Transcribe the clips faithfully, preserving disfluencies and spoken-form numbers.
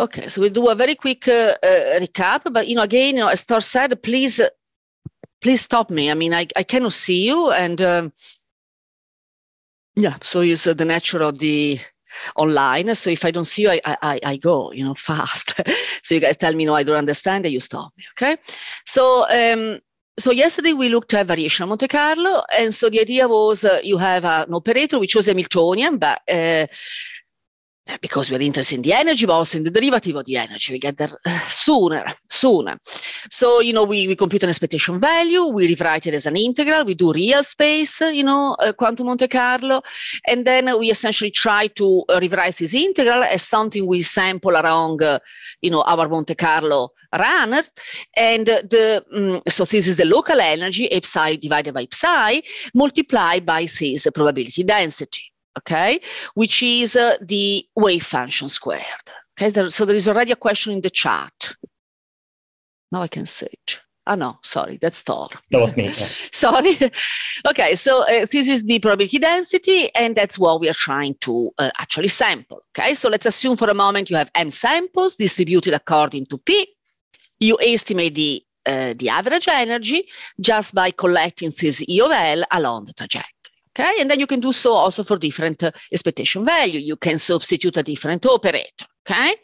Okay, so we'll do a very quick uh, uh, recap. But, you know, again, you know, as Thor said, please, please stop me. I mean, I, I cannot see you. And, um, yeah, so it's uh, the nature of the online. So if I don't see you, I, I, I go, you know, fast. So you guys tell me, no, I don't understand, and you stop me, okay? So, um, so yesterday we looked at variational Monte Carlo. And so the idea was uh, you have an operator, which was Hamiltonian, but... Uh, because we're interested in the energy, but also in the derivative of the energy. We get there uh, sooner, sooner. So, you know, we, we compute an expectation value, we rewrite it as an integral, we do real space, you know, uh, quantum Monte Carlo, and then we essentially try to uh, rewrite this integral as something we sample around, uh, you know, our Monte Carlo run. And the um, so this is the local energy, Psi divided by Psi, multiplied by this probability density. Okay, which is uh, the wave function squared. Okay, there, so there is already a question in the chat. Now I can see it. Ah, oh, no, sorry, that's Thor. That was me. Yeah. Sorry. Okay, so uh, this is the probability density, and that's what we are trying to uh, actually sample. Okay, so let's assume for a moment you have m samples distributed according to P. You estimate the uh, the average energy just by collecting this E of L along the trajectory. Okay, and then you can do so also for different uh, expectation value. You can substitute a different operator, okay?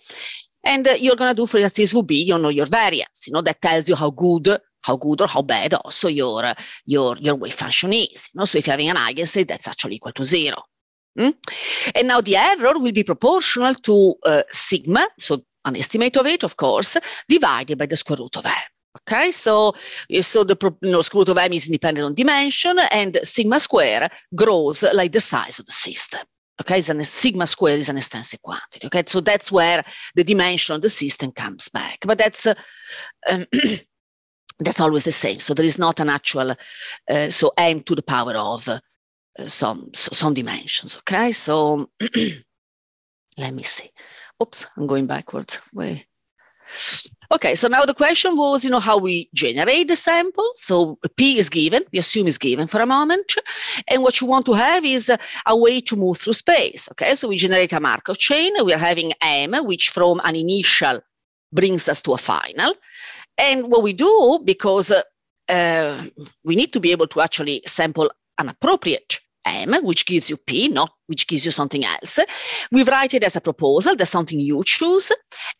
And uh, you're gonna do for that this will be, you know, your variance. You know, that tells you how good, how good or how bad also your uh, your your wave function is. You know, so if you're having an eigenstate, that's actually equal to zero. Mm? And now the error will be proportional to uh, sigma, so an estimate of it, of course, divided by the square root of m. Okay, so, so the you know, square root of m is independent on dimension, and sigma square grows like the size of the system. Okay, it's an, sigma square is an extensive quantity. Okay, so that's where the dimension of the system comes back. But that's uh, um, that's always the same. So there is not an actual uh, so m to the power of uh, some some dimensions. Okay, so let me see. Oops, I'm going backwards. Wait. Okay, so now the question was, you know, how we generate the sample. So P is given, we assume is given for a moment. And what you want to have is a way to move through space. Okay, so we generate a Markov chain. We are having M, which from an initial brings us to a final. And what we do, because uh, we need to be able to actually sample an appropriate M, which gives you P, not which gives you something else. We write it as a proposal, that's something you choose,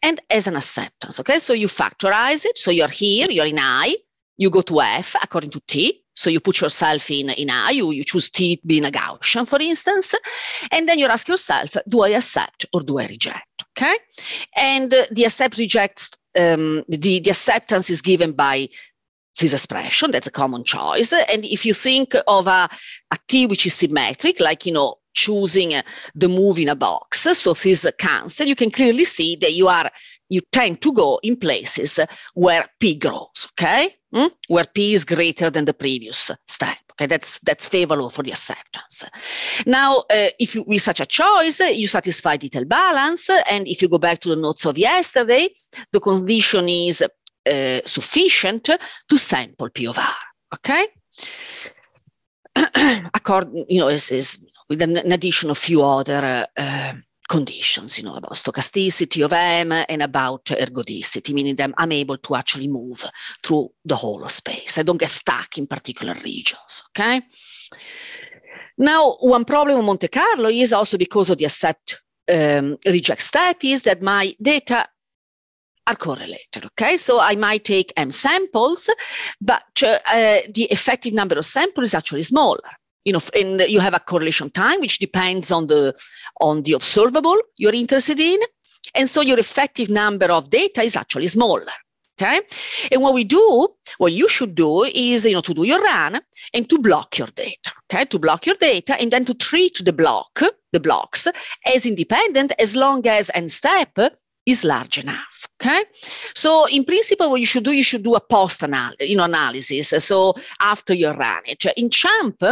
and as an acceptance, okay? So you factorize it, so you're here, you're in I, you go to F according to T, so you put yourself in, in I, you, you choose T being a Gaussian, for instance, and then you ask yourself, do I accept or do I reject, okay? And uh, the accept rejects, um, the, the acceptance is given by this expression, that's a common choice. And if you think of a, a T which is symmetric, like, you know, choosing the move in a box, so this cancel, you can clearly see that you are, you tend to go in places where P grows, okay? Mm? Where P is greater than the previous step, okay? That's, that's favorable for the acceptance. Now, uh, if you, with such a choice, you satisfy detailed balance, and if you go back to the notes of yesterday, the condition is Uh, sufficient to sample P of R, okay? According, you know, is is with an, an addition of few other uh, uh, conditions, you know, about stochasticity of M and about ergodicity, meaning that I'm able to actually move through the whole of space. I don't get stuck in particular regions, okay? Now, one problem of Monte Carlo is also because of the accept um, reject step is that my data are correlated, okay? So I might take M samples, but uh, uh, the effective number of samples is actually smaller. You know, and you have a correlation time, which depends on the, on the observable you're interested in. And so your effective number of data is actually smaller, okay? And what we do, what you should do is, you know, to do your run and to block your data, okay? To block your data and then to treat the block, the blocks as independent as long as M step is large enough, okay? So in principle, what you should do, you should do a post-analysis, you know, analysis, so after you run it. In CHAMP,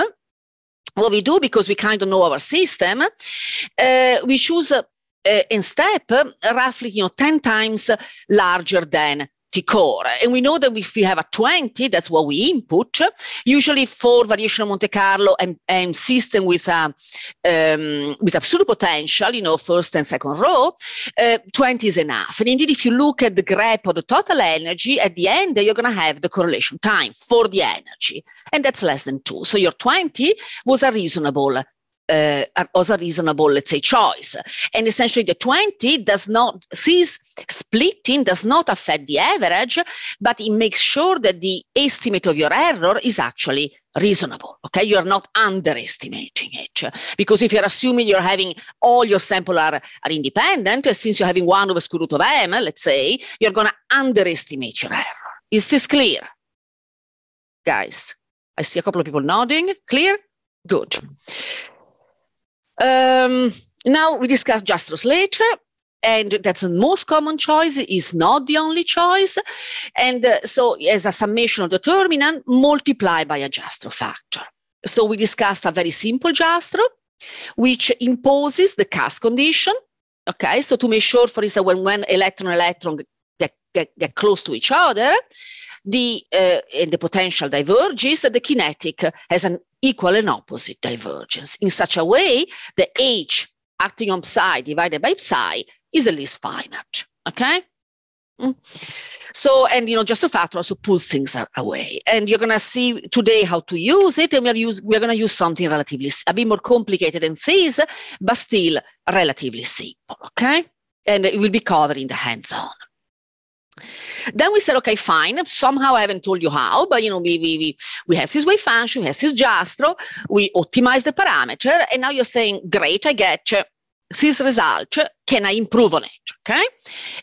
what we do, because we kind of know our system, uh, we choose a, a, a step roughly, you know, ten times larger than core. And we know that if we have a twenty, that's what we input, usually for variational Monte Carlo and, and system with a, um, with a pseudopotential, you know, first and second row, uh, twenty is enough. And indeed, if you look at the grep of the total energy, at the end, you're going to have the correlation time for the energy, and that's less than two. So your twenty was a reasonable Uh, as a reasonable, let's say, choice. And essentially the twenty does not, this splitting does not affect the average, but it makes sure that the estimate of your error is actually reasonable, okay? You are not underestimating it. Because if you're assuming you're having all your samples are, are independent, since you're having one over square root of m, let's say, you're going to underestimate your error. Is this clear? Guys, I see a couple of people nodding. Clear? Good. Um, now we discussed Jastrow Slater, and that's the most common choice, is not the only choice. And uh, so as a summation of determinant multiplied by a Jastrow factor. So we discussed a very simple Jastrow, which imposes the Cas condition. Okay, so to make sure, for instance, when one electron electron get, get, get close to each other, the uh, and the potential diverges, the kinetic has an equal and opposite divergence in such a way that H acting on psi divided by psi is at least finite, okay? Mm. So, and you know, Jastrow factor also pulls things away, and you're gonna see today how to use it, and we're use we're gonna use something relatively a bit more complicated than this, but still relatively simple, okay? And it will be covered in the hands-on. Then we said, okay, fine, somehow I haven't told you how, but you know, we, we, we, we have this wave function, we have this Jastrow, we optimize the parameter, and now you're saying, great, I get this result, can I improve on it, okay?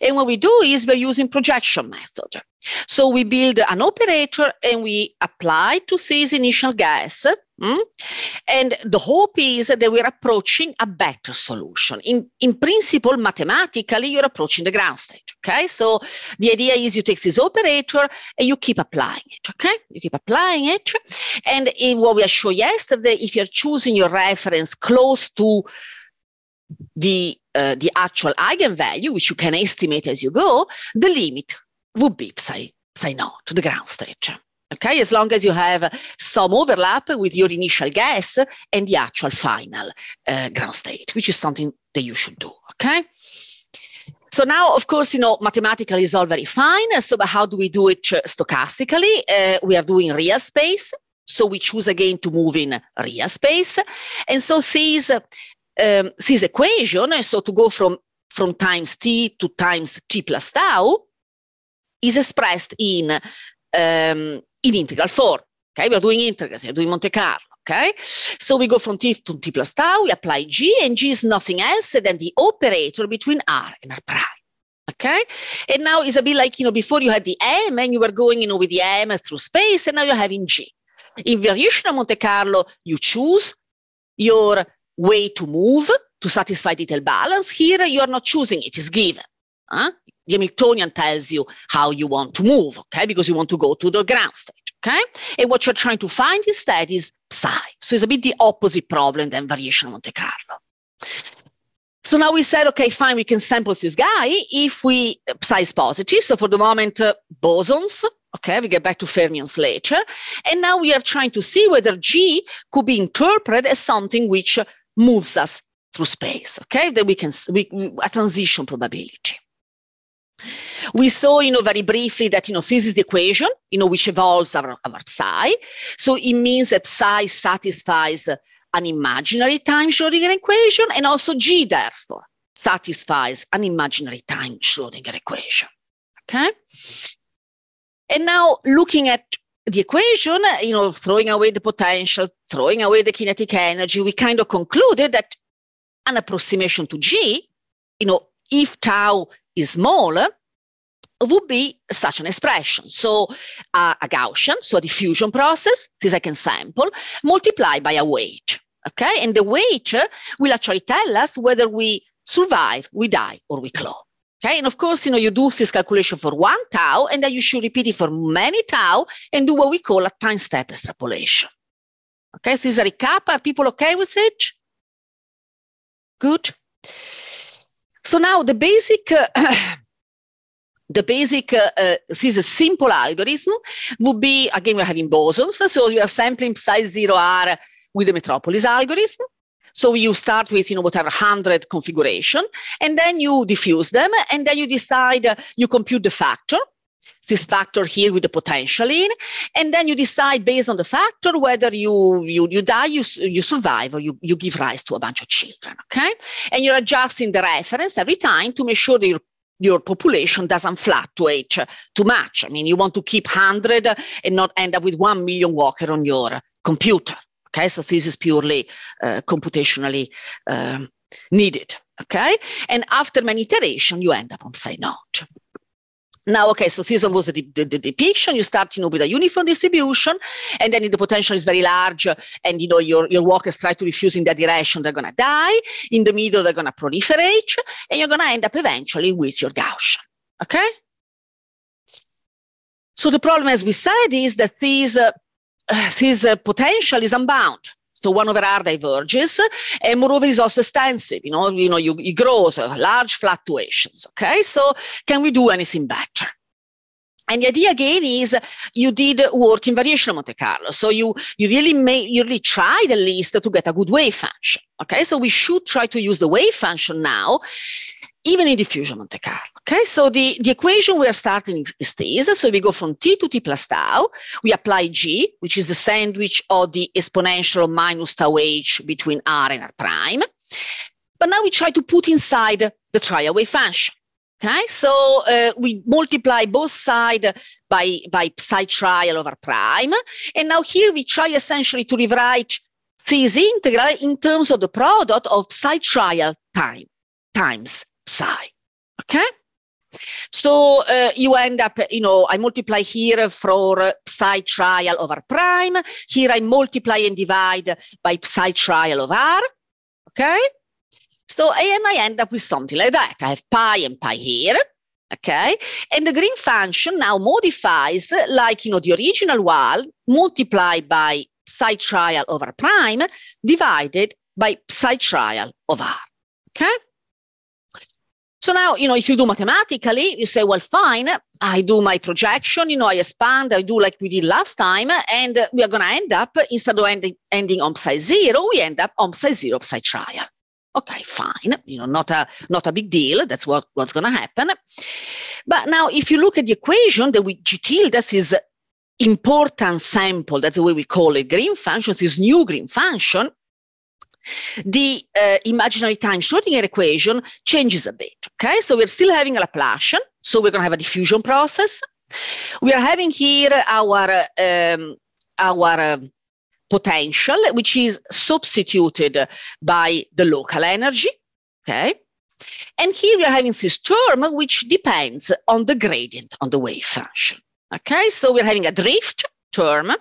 And what we do is we're using projection method. So we build an operator and we apply to this initial guess, mm? And the hope is that we're approaching a better solution. In, in principle, mathematically, you're approaching the ground state, okay? So the idea is you take this operator and you keep applying it, okay? You keep applying it. And in what we showed yesterday, if you're choosing your reference close to the, uh, the actual eigenvalue, which you can estimate as you go, the limit would be psi, psi naught to the ground state. Okay, as long as you have some overlap with your initial guess and the actual final uh, ground state, which is something that you should do, okay? So now, of course, you know, mathematically is all very fine. So but how do we do it stochastically? Uh, we are doing real space. So we choose again to move in real space. And so these, um, these equation, so to go from, from times t to times t plus tau, is expressed in um, in integral form. Okay, we are doing integrals. We are doing Monte Carlo. Okay, so we go from t to t plus tau. We apply g, and g is nothing else than the operator between r and r prime. Okay, and now it's a bit like, you know, before you had the m, and you were going, you know, with the m through space, and now you're having g. In variational Monte Carlo, you choose your way to move to satisfy detailed balance. Here, you are not choosing; it is given. Huh? The Hamiltonian tells you how you want to move, okay? Because you want to go to the ground state, okay? And what you're trying to find instead is psi. So it's a bit the opposite problem than variational Monte Carlo. So now we said, okay, fine, we can sample this guy if we psi is positive. So for the moment, uh, bosons, okay? We get back to fermions later. And now we are trying to see whether G could be interpreted as something which moves us through space, okay? That we can, we, a transition probability. We saw, you know, very briefly that, you know, this is the equation, you know, which evolves our, our psi. So it means that psi satisfies an imaginary time Schrödinger equation, and also G, therefore, satisfies an imaginary time Schrödinger equation, okay? And now looking at the equation, you know, throwing away the potential, throwing away the kinetic energy, we kind of concluded that an approximation to G, you know, if tau is small, would be such an expression. So uh, a Gaussian, so a diffusion process, this I can sample, multiplied by a weight, okay? And the weight will actually tell us whether we survive, we die, or we claw, okay? And of course, you know, you do this calculation for one tau, and then you should repeat it for many tau and do what we call a time step extrapolation. Okay, so this is a recap. Are people okay with it? Good. So now the basic uh, the basic, uh, uh, this is a simple algorithm, would be, again, we're having bosons. So you are sampling psi zero R with the metropolis algorithm. So you start with, you know, whatever one hundred configuration, and then you diffuse them, and then you decide, uh, you compute the factor, this factor here with the potential in, and then you decide based on the factor whether you you, you die, you, you survive, or you, you give rise to a bunch of children, okay? And you're adjusting the reference every time to make sure that you're your population doesn't fluctuate too much. I mean, you want to keep one hundred and not end up with one million walker on your computer. Okay, so this is purely uh, computationally um, needed. Okay, and after many iterations, you end up on say not. Now, okay, so this was the, the, the depiction. You start, you know, with a uniform distribution, and then if the potential is very large, and, you know, your, your walkers try to refuse in that direction, they're going to die. In the middle, they're going to proliferate, and you're going to end up eventually with your Gaussian, okay? So the problem, as we said, is that this, uh, this uh, potential is unbound. So one over R diverges, and moreover is also extensive. You know, you know, you, it grows uh, large fluctuations. Okay, so can we do anything better? And the idea again is you did work in variational Monte Carlo, so you you really made you really tried at least to get a good wave function. Okay, so we should try to use the wave function now, even in diffusion Monte Carlo. Okay, so the, the equation we are starting is this. So we go from t to t plus tau. We apply g, which is the sandwich of the exponential minus tau h between r and r prime. But now we try to put inside the trial wave function. Okay, so uh, we multiply both sides by, by psi trial over prime. And now here we try essentially to rewrite this integral in terms of the product of psi trial time times psi. Okay, so uh, you end up, you know, I multiply here for uh, psi trial over prime. Here I multiply and divide by psi trial of r. Okay, so and I end up with something like that. I have pi and pi here. Okay, and the green function now modifies, like, you know, the original one, multiplied by psi trial over prime divided by psi trial of r. Okay. So now, you know, if you do mathematically, you say, well, fine, I do my projection, you know, I expand, I do like we did last time, and uh, we are going to end up, instead of ending, ending on psi zero, we end up on psi zero, psi trial. Okay, fine, you know, not a, not a big deal, that's what, what's going to happen. But now, if you look at the equation that we G tilde, that is important sample, that's the way we call it, green functions, is new green function. The uh, imaginary time Schrödinger equation changes a bit, okay? So we're still having a Laplacian, so we're going to have a diffusion process. We are having here our, um, our uh, potential, which is substituted by the local energy, okay? And here we are having this term, which depends on the gradient, on the wave function, okay? So we're having a drift term,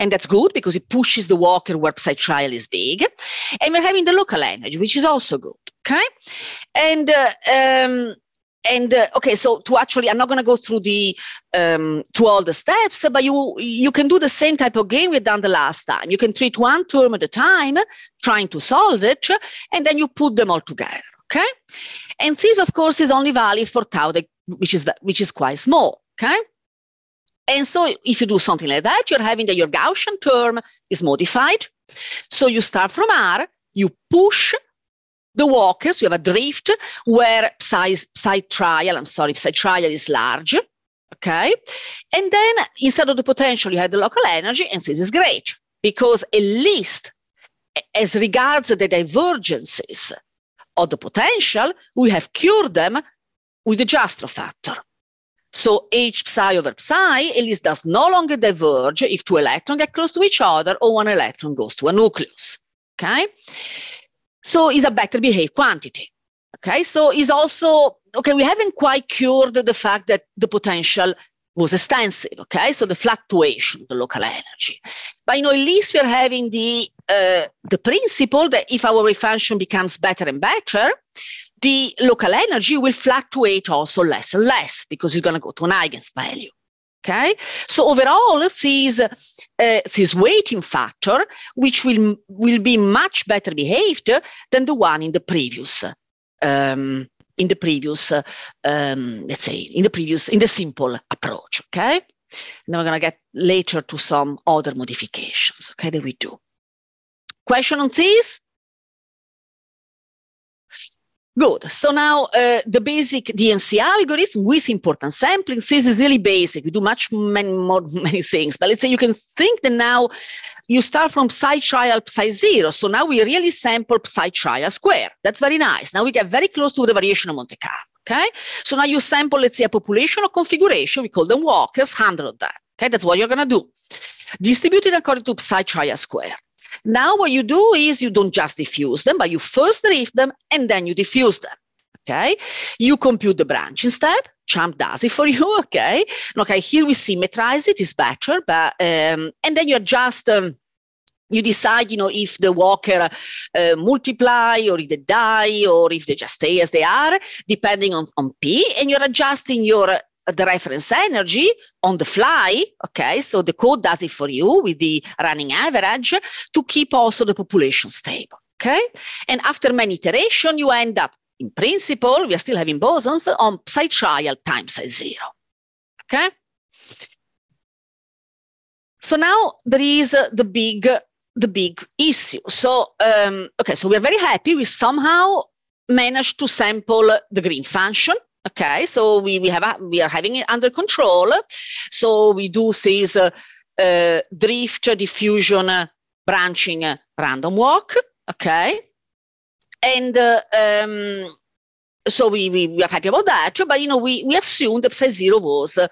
and that's good because it pushes the walker where psi trial is big. And we're having the local energy, which is also good, okay? And, uh, um, and uh, okay, so to actually, I'm not going to go through the, um, to all the steps, but you, you can do the same type of game we've done the last time. You can treat one term at a time, trying to solve it, and then you put them all together, okay? And this, of course, is only valid for tau, which is, which is quite small, okay? And so if you do something like that, you're having that your Gaussian term is modified. So you start from R, you push the walkers, you have a drift where psi, psi trial, I'm sorry, psi trial is large, okay? And then instead of the potential, you have the local energy, and this is great because at least as regards the divergences of the potential, we have cured them with the Jastrow factor. So H psi over psi at least does no longer diverge if two electrons get close to each other or one electron goes to a nucleus, okay? So it's a better behaved quantity, okay? So it's also, okay, we haven't quite cured the fact that the potential was extensive, okay? So the fluctuation, the local energy. But, you know, at least we're having the, uh, the principle that if our wave function becomes better and better, the local energy will fluctuate also less and less because it's going to go to an eigenvalue, okay? So overall, this, uh, this weighting factor, which will, will be much better behaved than the one in the previous um, in the previous, uh, um, let's say, in the previous, in the simple approach, okay? Now we're gonna get later to some other modifications, okay, that we do. Question on this? Good. So now uh, the basic D N C algorithm with important sampling. This is really basic. We do much many more many things. But let's say you can think that now you start from psi trial psi zero. So now we really sample psi trial square. That's very nice. Now we get very close to the variation of Monte Carlo. Okay. So now you sample, let's say, a population or configuration. We call them walkers, one hundred of them. Okay. That's what you're going to do. Distributed according to psi trial square. Now what you do is you don't just diffuse them, but you first drift them and then you diffuse them, okay? You compute the branch instead. CHAMP does it for you, okay? Okay, here we symmetrize it, it's better, but, um, and then you adjust, um, you decide, you know, if the walker uh, multiply or if they die or if they just stay as they are, depending on, on P, and you're adjusting your uh, the reference energy on the fly, okay? So the code does it for you with the running average to keep also the population stable, okay? And after many iteration, you end up, in principle, we are still having bosons on psi trial times psi zero, okay? So now there is uh, the big, uh, the big issue. So, um, okay, so we're very happy we somehow managed to sample the green function. Okay, so we, we have a, we are having it under control. So we do this uh, uh, drift, diffusion, uh, branching, uh, random walk. Okay, and uh, um, so we, we we are happy about that. But you know, we we assumed that psi zero was uh,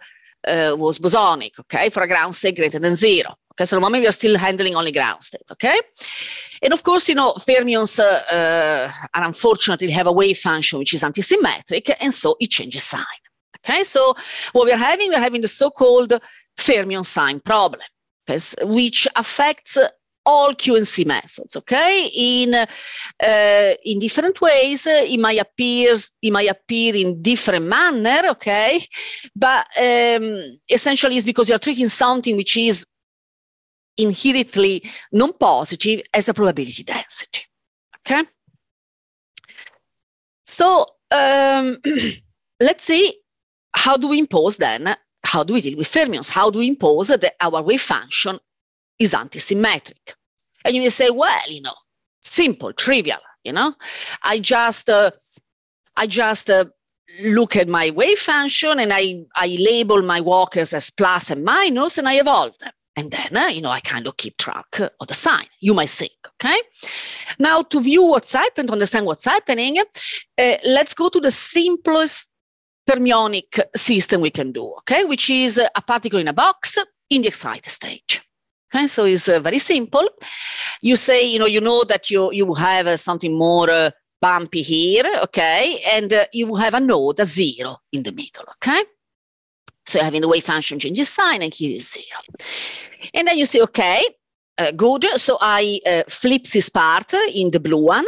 uh, was bosonic. Okay, for a ground state greater than zero. Okay, so at the moment we are still handling only ground state, okay? And of course, you know, fermions uh, uh, are unfortunately have a wave function which is antisymmetric, and so it changes sign, okay? So what we're having, we're having the so-called fermion sign problem, okay, which affects all Q and C methods, okay? In, uh, in different ways, it might, appear, it might appear in different manner, okay? But um, essentially it's because you're treating something which is inherently non-positive as a probability density, okay? So um, let's see, how do we impose then, how do we deal with fermions? How do we impose that our wave function is antisymmetric? And you may say, well, you know, simple, trivial, you know? I just, uh, I just uh, look at my wave function and I, I label my walkers as plus and minus and I evolve them. And then, uh, you know, I kind of keep track uh, of the sign, you might think, okay? Now, to view what's happened, to understand what's happening, uh, let's go to the simplest fermionic system we can do, okay? Which is uh, a particle in a box in the excited stage, okay? So it's uh, very simple. You say, you know, you know that you, you have uh, something more uh, bumpy here, okay? And uh, you have a node, a zero in the middle, okay? So having the wave function changes sign, and here is zero. And then you say, okay, uh, good. So I uh, flip this part in the blue one.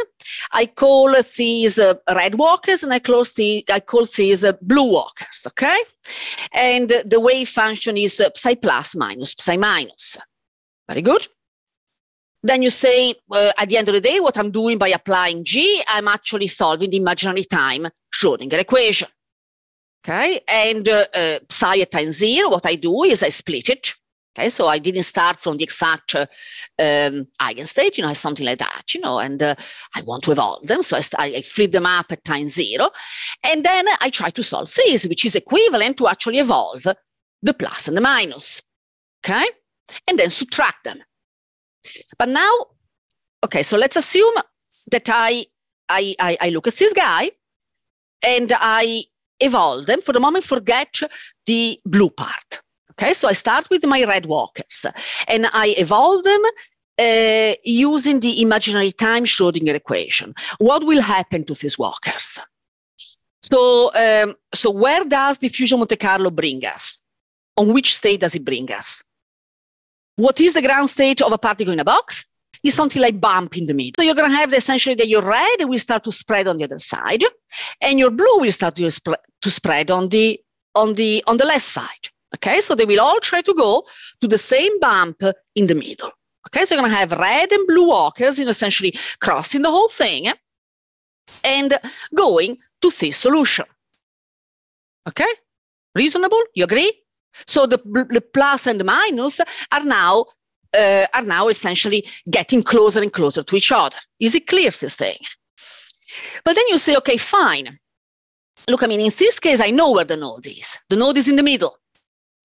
I call these uh, red walkers, and I close the. I call these uh, blue walkers. Okay, and uh, the wave function is uh, psi plus minus psi minus. Very good. Then you say, uh, at the end of the day, what I'm doing by applying G, I'm actually solving the imaginary time Schrödinger equation. Okay, and uh, uh, psi at time zero, what I do is I split it. Okay, so I didn't start from the exact uh, um, eigenstate, you know, something like that, you know, and uh, I want to evolve them. So I, I flip them up at time zero. And then I try to solve this, which is equivalent to actually evolve the plus and the minus. Okay, and then subtract them. But now, okay, so let's assume that I, I, I, I look at this guy and I evolve them. For the moment, forget the blue part. Okay, so I start with my red walkers and I evolve them uh, using the imaginary time Schrödinger equation. What will happen to these walkers? So, um, so where does diffusion Monte Carlo bring us? On which state does it bring us? What is the ground state of a particle in a box? Is something like bump in the middle. So you're going to have the, essentially that your red will start to spread on the other side, and your blue will start to, sp to spread on the on the on the left side. Okay, so they will all try to go to the same bump in the middle. Okay, so you're going to have red and blue walkers, you know, essentially crossing the whole thing, and going to C solution. Okay? Reasonable? You agree? So the, the plus and the minus are now uh, are now essentially getting closer and closer to each other. Is it clear, this thing? But then you say, okay, fine. Look, I mean, in this case, I know where the node is. The node is in the middle.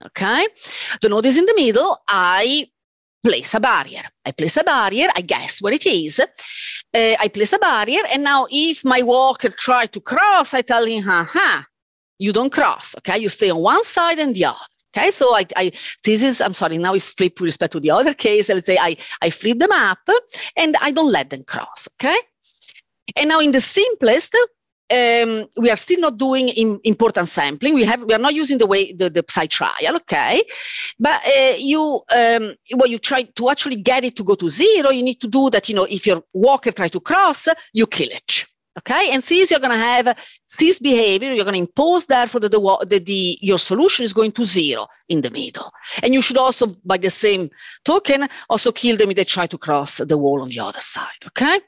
Okay? The node is in the middle. I place a barrier. I place a barrier. I guess where it is. Uh, I place a barrier. And now if my walker tries to cross, I tell him, ha-ha, you don't cross. Okay? You stay on one side and the other. Okay? So I, I, this is, I'm sorry, now it's flipped with respect to the other case. Let's say I, I flip them up and I don't let them cross. Okay? And now in the simplest, Um, we are still not doing in, important sampling. We have we are not using the way the, the psi trial, okay? But uh, you um, well, you try to actually get it to go to zero. You need to do that. You know, if your walker tries to cross, you kill it, okay? And this you're going to have this behavior. You're going to impose therefore that the, the the your solution is going to zero in the middle. And you should also, by the same token, also kill them if they try to cross the wall on the other side, okay?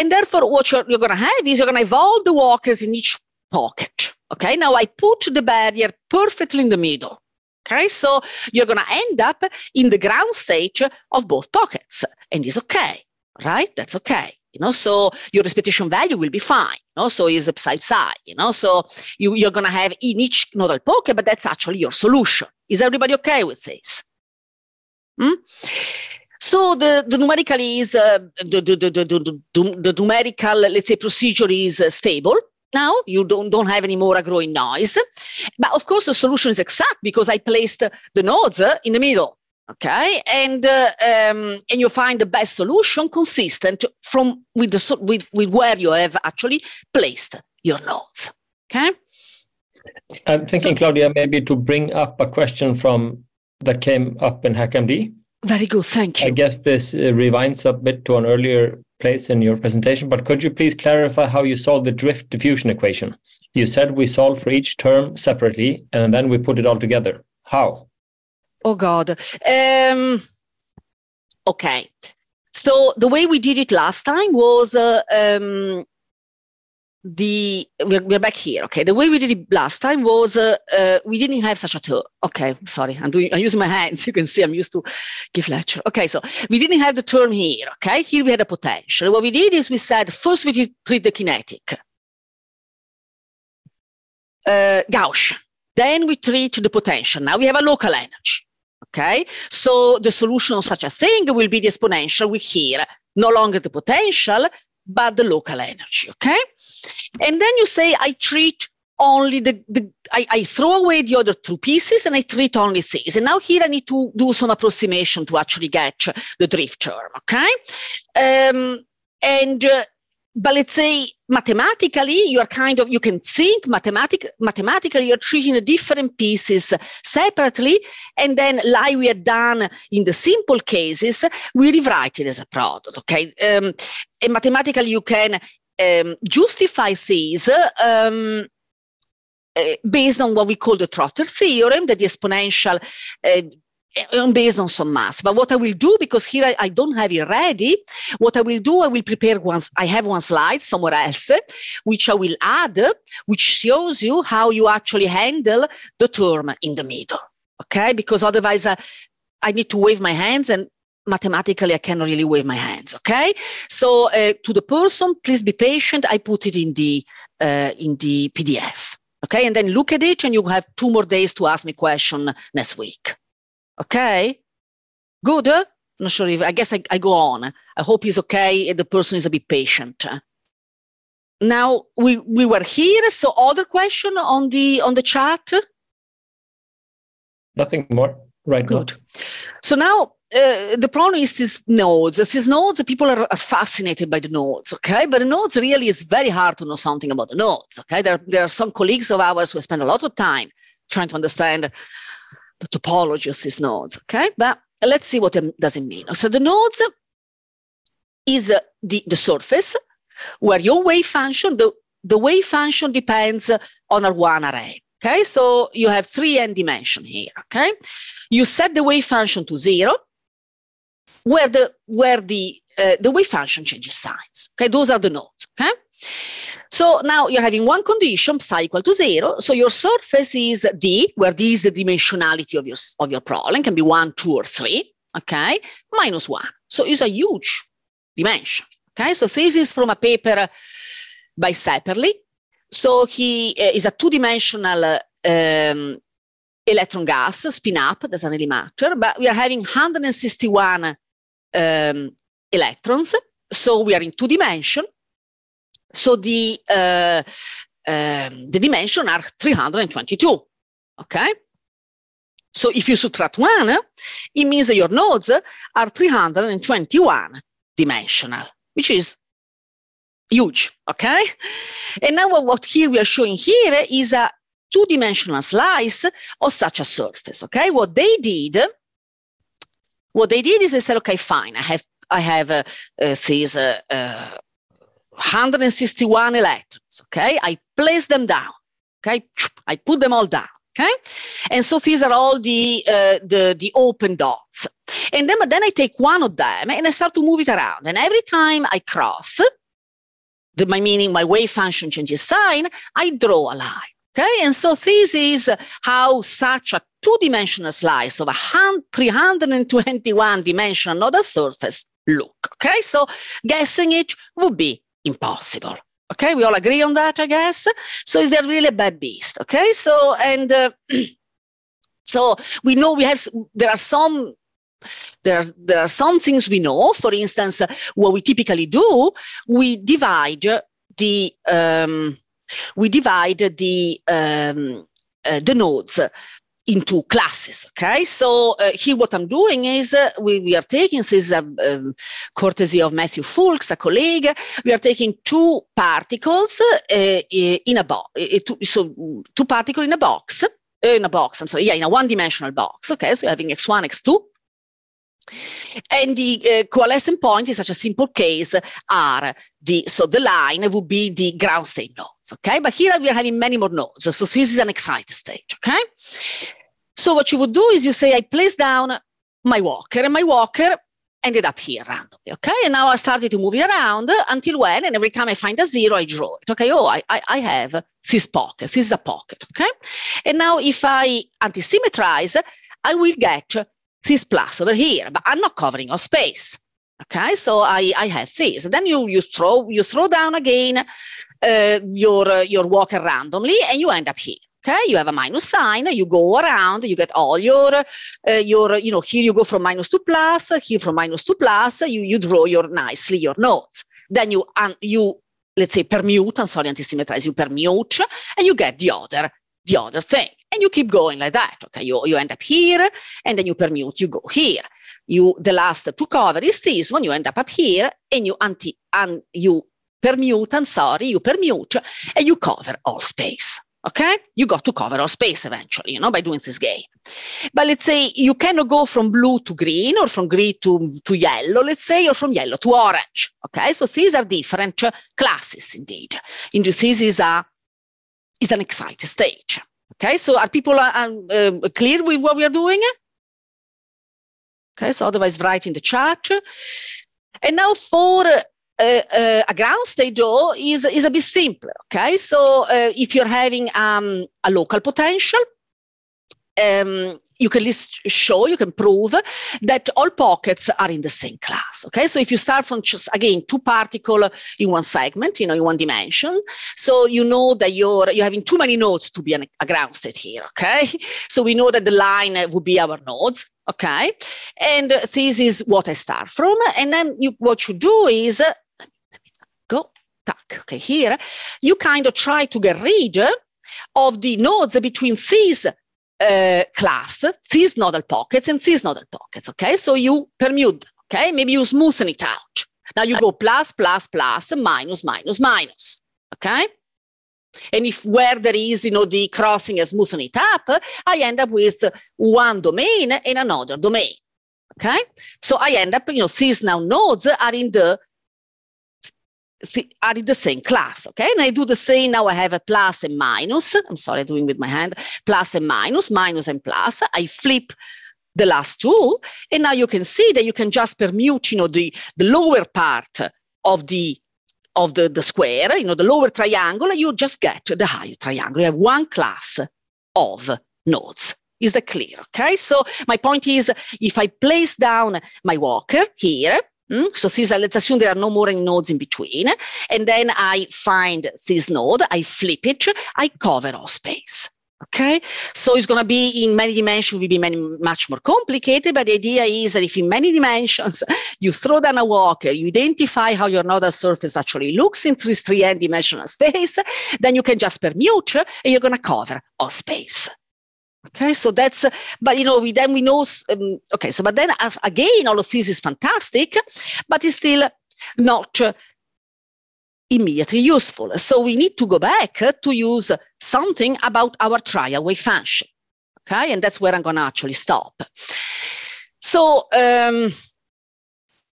And therefore, what you're, you're going to have is you're going to have all the walkers in each pocket, okay? Now, I put the barrier perfectly in the middle, okay? So you're going to end up in the ground stage of both pockets, and it's okay, right? That's okay, you know? So your expectation value will be fine, you know? So it's a psi-psi, you know? So you, you're going to have in each nodal pocket, but that's actually your solution. Is everybody okay with this? Hmm? So the, the numerical is uh, the, the, the, the, the, the numerical, let's say, procedure is uh, stable. Now you don't don't have any more a growing noise, but of course the solution is exact because I placed the nodes in the middle. Okay, and uh, um, and you find the best solution consistent from with the with, with where you have actually placed your nodes. Okay, I'm thinking, so, Claudia, maybe to bring up a question from that came up in HackMD. Very good, thank you. I guess this uh, rewinds a bit to an earlier place in your presentation, but could you please clarify how you solve the drift diffusion equation? You said we solve for each term separately, and then we put it all together. How? Oh, God. Um, okay. So the way we did it last time was... Uh, um, The we're, we're back here, okay. The way we did it last time was uh, uh, we didn't have such a term. Okay, sorry, I'm doing. I'm using my hands. You can see I'm used to give lecture. Okay, so we didn't have the term here. Okay, here we had a potential. What we did is we said first we did treat the kinetic uh, Gaussian, then we treat the potential. Now we have a local energy. Okay, so the solution of such a thing will be the exponential. We here no longer the potential, but the local energy, okay? And then you say, I treat only the, the I, I throw away the other two pieces and I treat only these. And now here I need to do some approximation to actually get the drift term, okay? Um, and, uh, but let's say mathematically, you are kind of, you can think mathematic, mathematically, you're treating the different pieces separately. And then like we had done in the simple cases, we rewrite it as a product, okay? Um, and mathematically, you can um, justify these um, uh, based on what we call the Trotter theorem, that the exponential, uh, based on some math. But what I will do, because here I, I don't have it ready, what I will do, I will prepare once, I have one slide somewhere else, which I will add, which shows you how you actually handle the term in the middle, okay? Because otherwise I, I need to wave my hands and mathematically I cannot really wave my hands, okay? So uh, to the person, please be patient. I put it in the, uh, in the P D F, okay? And then look at it and you have two more days to ask me question next week. Okay, good. I'm not sure if I guess I, I go on. I hope he's okay. The person is a bit patient. Now we we were here. So other question on the on the chat. Nothing more right now. Good. So now uh, the problem is these nodes. These nodes, people are, are fascinated by the nodes. Okay, but the nodes really is very hard to know something about the nodes. Okay, there there are some colleagues of ours who spend a lot of time trying to understand the topology of these nodes, okay? But let's see what it does it mean. So the nodes is the, the surface where your wave function, the, the wave function depends on a one array, okay? So you have three n dimension here, okay? You set the wave function to zero. where the where the uh, the wave function changes signs. Okay, those are the nodes. Okay, so now you're having one condition psi equal to zero. So your surface is D, where D is the dimensionality of your of your problem. It can be one, two, or three. Okay, minus one. So it's a huge dimension. Okay, so this is from a paper by Ceperley. So he uh, is a two-dimensional uh, um, electron gas, spin up, doesn't really matter, but we are having one hundred sixty-one um, electrons. So we are in two dimensions. So the, uh, um, the dimension are three hundred twenty-two, okay? So if you subtract one, it means that your nodes are three hundred twenty-one dimensional, which is huge, okay? And now what here we are showing here is a two-dimensional slice of such a surface, okay? What they did, what they did is they said, okay, fine, I have, I have uh, uh, these uh, uh, one hundred sixty-one electrons, okay? I place them down, okay? I put them all down, okay? And so these are all the, uh, the, the open dots. And then, but then I take one of them and I start to move it around. And every time I cross, the, my meaning my wave function changes sign, I draw a line. Okay, and so this is how such a two-dimensional slice of a three hundred twenty-one dimensional nodal surface look. Okay, so guessing it would be impossible. Okay, we all agree on that, I guess. So is there really a bad beast? Okay, so and uh, so we know we have there are some. There are, there are some things we know. For instance, what we typically do, we divide the um, we divide the um, uh, the nodes into classes. Okay, so uh, here what I'm doing is uh, we, we are taking this is a um, courtesy of Matthew Foulkes, a colleague. We are taking two particles uh, in a box. So two particles in a box. Uh, in a box. I'm sorry. Yeah, in a one-dimensional box. Okay, so you're having x one, x two. And the uh, coalescent point in such a simple case are the, so the line would be the ground state nodes, okay? But here we are having many more nodes. So this is an excited stage, okay? So what you would do is you say, I place down my walker, and my walker ended up here randomly, okay? And now I started to move it around until when, and every time I find a zero, I draw it, okay? Oh, I, I, I have this pocket. This is a pocket, okay? And now if I antisymmetrize, I will get this plus over here, but I'm not covering all space. Okay, so I, I have this. Then you you throw you throw down again uh, your uh, your walker randomly, and you end up here. Okay, you have a minus sign. You go around. You get all your uh, your you know here you go from minus to plus, here from minus to plus. You you draw your nicely your nodes. Then you um, you let's say permute. I'm sorry, antisymmetrize. You permute, and you get the other the other thing. And you keep going like that, okay? You, you end up here, and then you permute, you go here. You, the last to cover is this one, you end up up here, and you anti, and you permute, I'm sorry, you permute, and you cover all space, okay? You got to cover all space eventually, you know, by doing this game. But let's say you cannot go from blue to green, or from green to, to yellow, let's say, or from yellow to orange, okay? So these are different classes indeed. And this is, a, is an exciting stage. Okay, so are people uh, uh, clear with what we are doing? Okay, so otherwise write in the chat. And now for uh, uh, a ground state though is, is a bit simpler, okay? So uh, if you're having um, a local potential, um, you can list show, you can prove that all pockets are in the same class, okay? So if you start from just, again, two particles in one segment, you know, in one dimension, so you know that you're, you're having too many nodes to be an, a ground state here, okay? So we know that the line would be our nodes, okay? And this is what I start from. And then you, what you do is, let me, let me go, tack, okay, here, you kind of try to get rid of the nodes between these Uh, class, these nodal pockets and these nodal pockets, okay? So you permute them, okay? Maybe you smoothen it out. Now you go plus, plus, plus, minus, minus, minus, okay? And if where there is, you know, the crossing has smoothened it up, I end up with one domain and another domain, okay? So I end up, you know, these now nodes are in the are in the same class, okay? And I do the same, now I have a plus and minus, I'm sorry, I'm doing with my hand, plus and minus, minus and plus, I flip the last two. And now you can see that you can just permute, you know, the, the lower part of the of the, the square, you know, the lower triangle, you just get the higher triangle. You have one class of nodes. Is that clear? Okay. So my point is, if I place down my walker here, mm, so these are, let's assume there are no more any nodes in between, and then I find this node, I flip it, I cover all space. Okay, so it's going to be in many dimensions, will be many, much more complicated, but the idea is that if in many dimensions you throw down a walker, you identify how your nodal surface actually looks in this three n dimensional space, then you can just permute and you're going to cover all space. Okay, so that's, uh, but you know, we, then we know, um, okay, so but then as, again, all of this is fantastic, but it's still not uh, immediately useful. So we need to go back uh, to use something about our trial wave function. Okay, and that's where I'm going to actually stop. So um,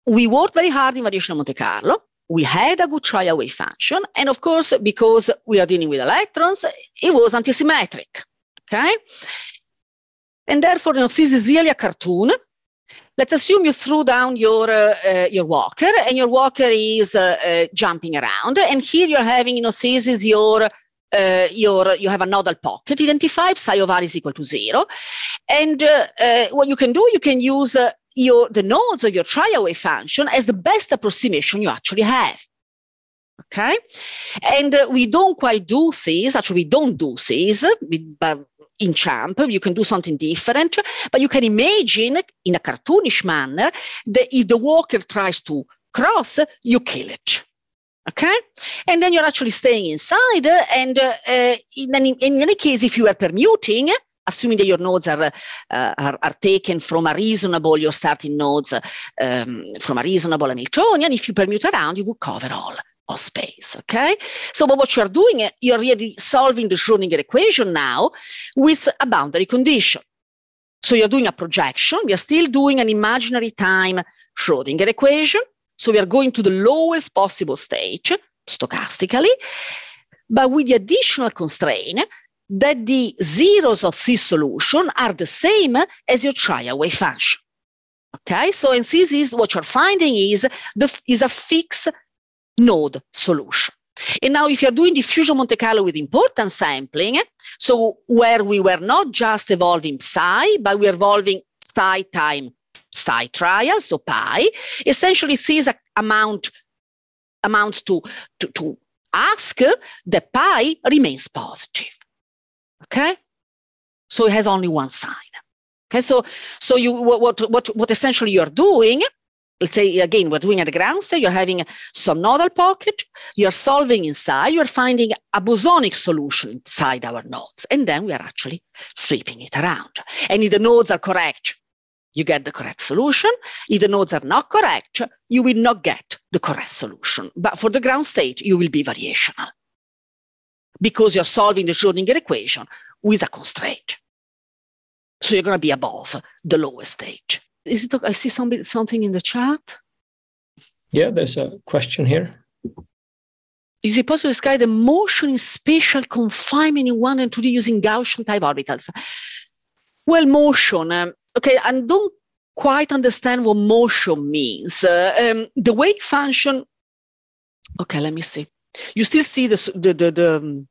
we worked very hard in variational Monte Carlo. We had a good trial wave function. And of course, because we are dealing with electrons, it was antisymmetric. Okay, and therefore, you know, this is really a cartoon. Let's assume you threw down your uh, uh, your walker, and your walker is uh, uh, jumping around. And here you're having, you know, this is your uh, your you have a nodal pocket identified. Psi of r is equal to zero. And uh, uh, what you can do, you can use uh, your the nodes of your trial wave function as the best approximation you actually have. Okay, and uh, we don't quite do this. Actually, we don't do this, but in CHAMP, you can do something different, but you can imagine in a cartoonish manner that if the walker tries to cross, you kill it. Okay, and then you're actually staying inside. And uh, uh, in, any, in any case, if you are permuting, assuming that your nodes are, uh, are, are taken from a reasonable, your starting nodes um, from a reasonable Hamiltonian, if you permute around, you will cover all. Of space, okay? So, but what you are doing, you are really solving the Schrödinger equation now with a boundary condition. So, you are doing a projection. We are still doing an imaginary time Schrödinger equation. So, we are going to the lowest possible stage stochastically, but with the additional constraint that the zeros of this solution are the same as your trial wave function. Okay? So, in this is what you are finding is the is a fixed node solution. And now if you're doing diffusion Monte Carlo with importance sampling, so where we were not just evolving psi, but we're evolving psi time psi trial, so pi, essentially this amount amounts to, to, to ask that pi remains positive. Okay? So it has only one sign. Okay, so so you what what what essentially you're doing. Let's say, again, we're doing at the ground state, you're having some nodal pocket, you're solving inside, you're finding a bosonic solution inside our nodes, and then we are actually flipping it around. And if the nodes are correct, you get the correct solution. If the nodes are not correct, you will not get the correct solution. But for the ground state, you will be variational because you're solving the Schrödinger equation with a constraint. So you're going to be above the lowest stage. Is it, I see some, something in the chat. Yeah, there's a question here. Is it possible to describe the motion in spatial confinement in one and two D using Gaussian type orbitals? Well, motion. Um, okay, I don't quite understand what motion means. Uh, um, the wave function. Okay, let me see. You still see the the the. the um,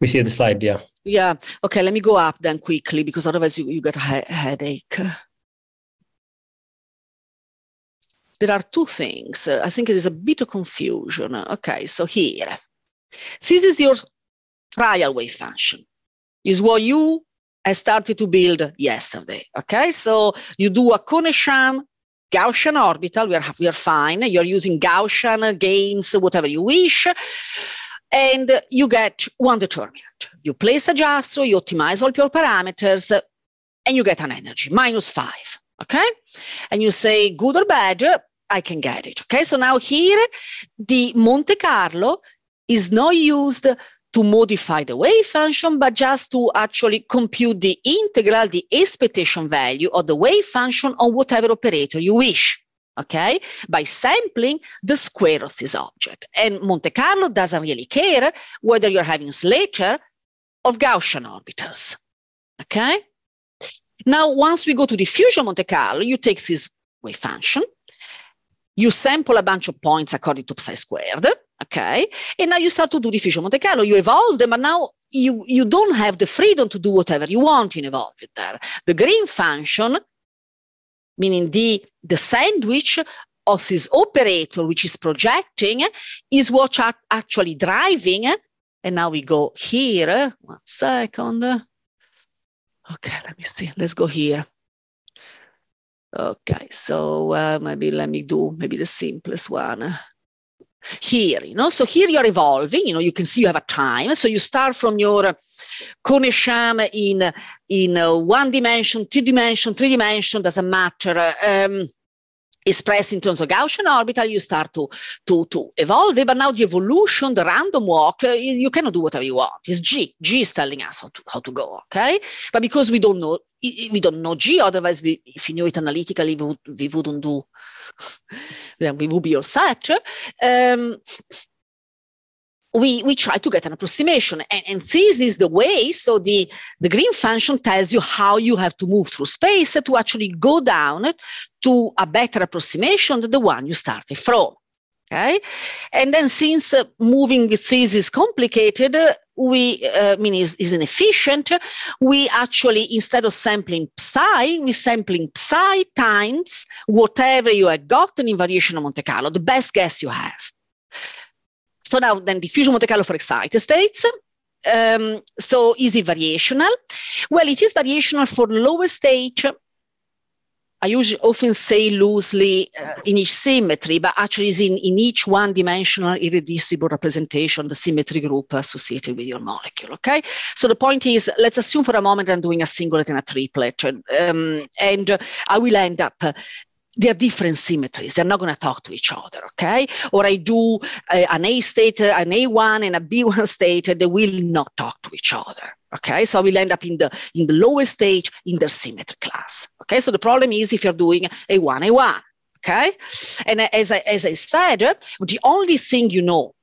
we see the slide, yeah. Yeah. Okay, let me go up then quickly, because otherwise you, you get a he headache. There are two things. I think there is a bit of confusion. Okay, so here. This is your trial wave function. Is what you have started to build yesterday. Okay, so you do a Kohn-Sham Gaussian orbital. We are, we are fine. You're using Gaussian games, whatever you wish. And you get one determinant. You place a Jastrow, you optimize all your parameters, and you get an energy, minus five, okay? And you say, good or bad, I can get it, okay? So now here, the Monte Carlo is not used to modify the wave function, but just to actually compute the integral, the expectation value of the wave function on whatever operator you wish. Okay, by sampling the square of this object. And Monte Carlo doesn't really care whether you're having Slater of Gaussian orbitals. Okay, Now, once we go to diffusion Monte Carlo, you take this wave function, you sample a bunch of points according to psi squared, okay? And now you start to do diffusion Monte Carlo. You evolve them, but now you, you don't have the freedom to do whatever you want in evolving there. The green function, meaning the, the sandwich of this operator, which is projecting, is what are actually driving. And now we go here, one second. Okay, let me see, let's go here. Okay, so uh, maybe let me do maybe the simplest one. Here, you know, so here you're evolving, you know, you can see you have a time. So you start from your Kohn-Sham in, in uh, one dimension, two dimension, three dimension, doesn't matter. Um, expressed in terms of Gaussian orbital, you start to, to, to evolve, but now the evolution, the random walk, uh, you cannot do whatever you want. It's G. G is telling us how to, how to go, okay? But because we don't know, we don't know G, otherwise, we, if you knew it analytically, we, would, we wouldn't do, then we would be all set. Um, we, we try to get an approximation, and, and this is the way, so the, the green function tells you how you have to move through space to actually go down to a better approximation than the one you started from, okay? And then since uh, moving with this is complicated, uh, we, uh, I mean, is, is inefficient, we actually, instead of sampling psi, we're sampling psi times whatever you had gotten in variation of Monte Carlo, the best guess you have. So now then diffusion Monte Carlo for excited states. Um, so is it variational? Well, it is variational for lower state. I usually often say loosely uh, in each symmetry, but actually is in, in each one-dimensional irreducible representation, the symmetry group associated with your molecule, okay? So the point is, let's assume for a moment I'm doing a singlet and a triplet, um, and uh, I will end up uh, they're different symmetries. They're not going to talk to each other, okay? Or I do uh, an A state, uh, an A one and a B one state, uh, they will not talk to each other, okay? So I will end up in the, in the lowest stage in the symmetry class, okay? So the problem is if you're doing A one, A one, okay? And as I, as I said, the only thing you know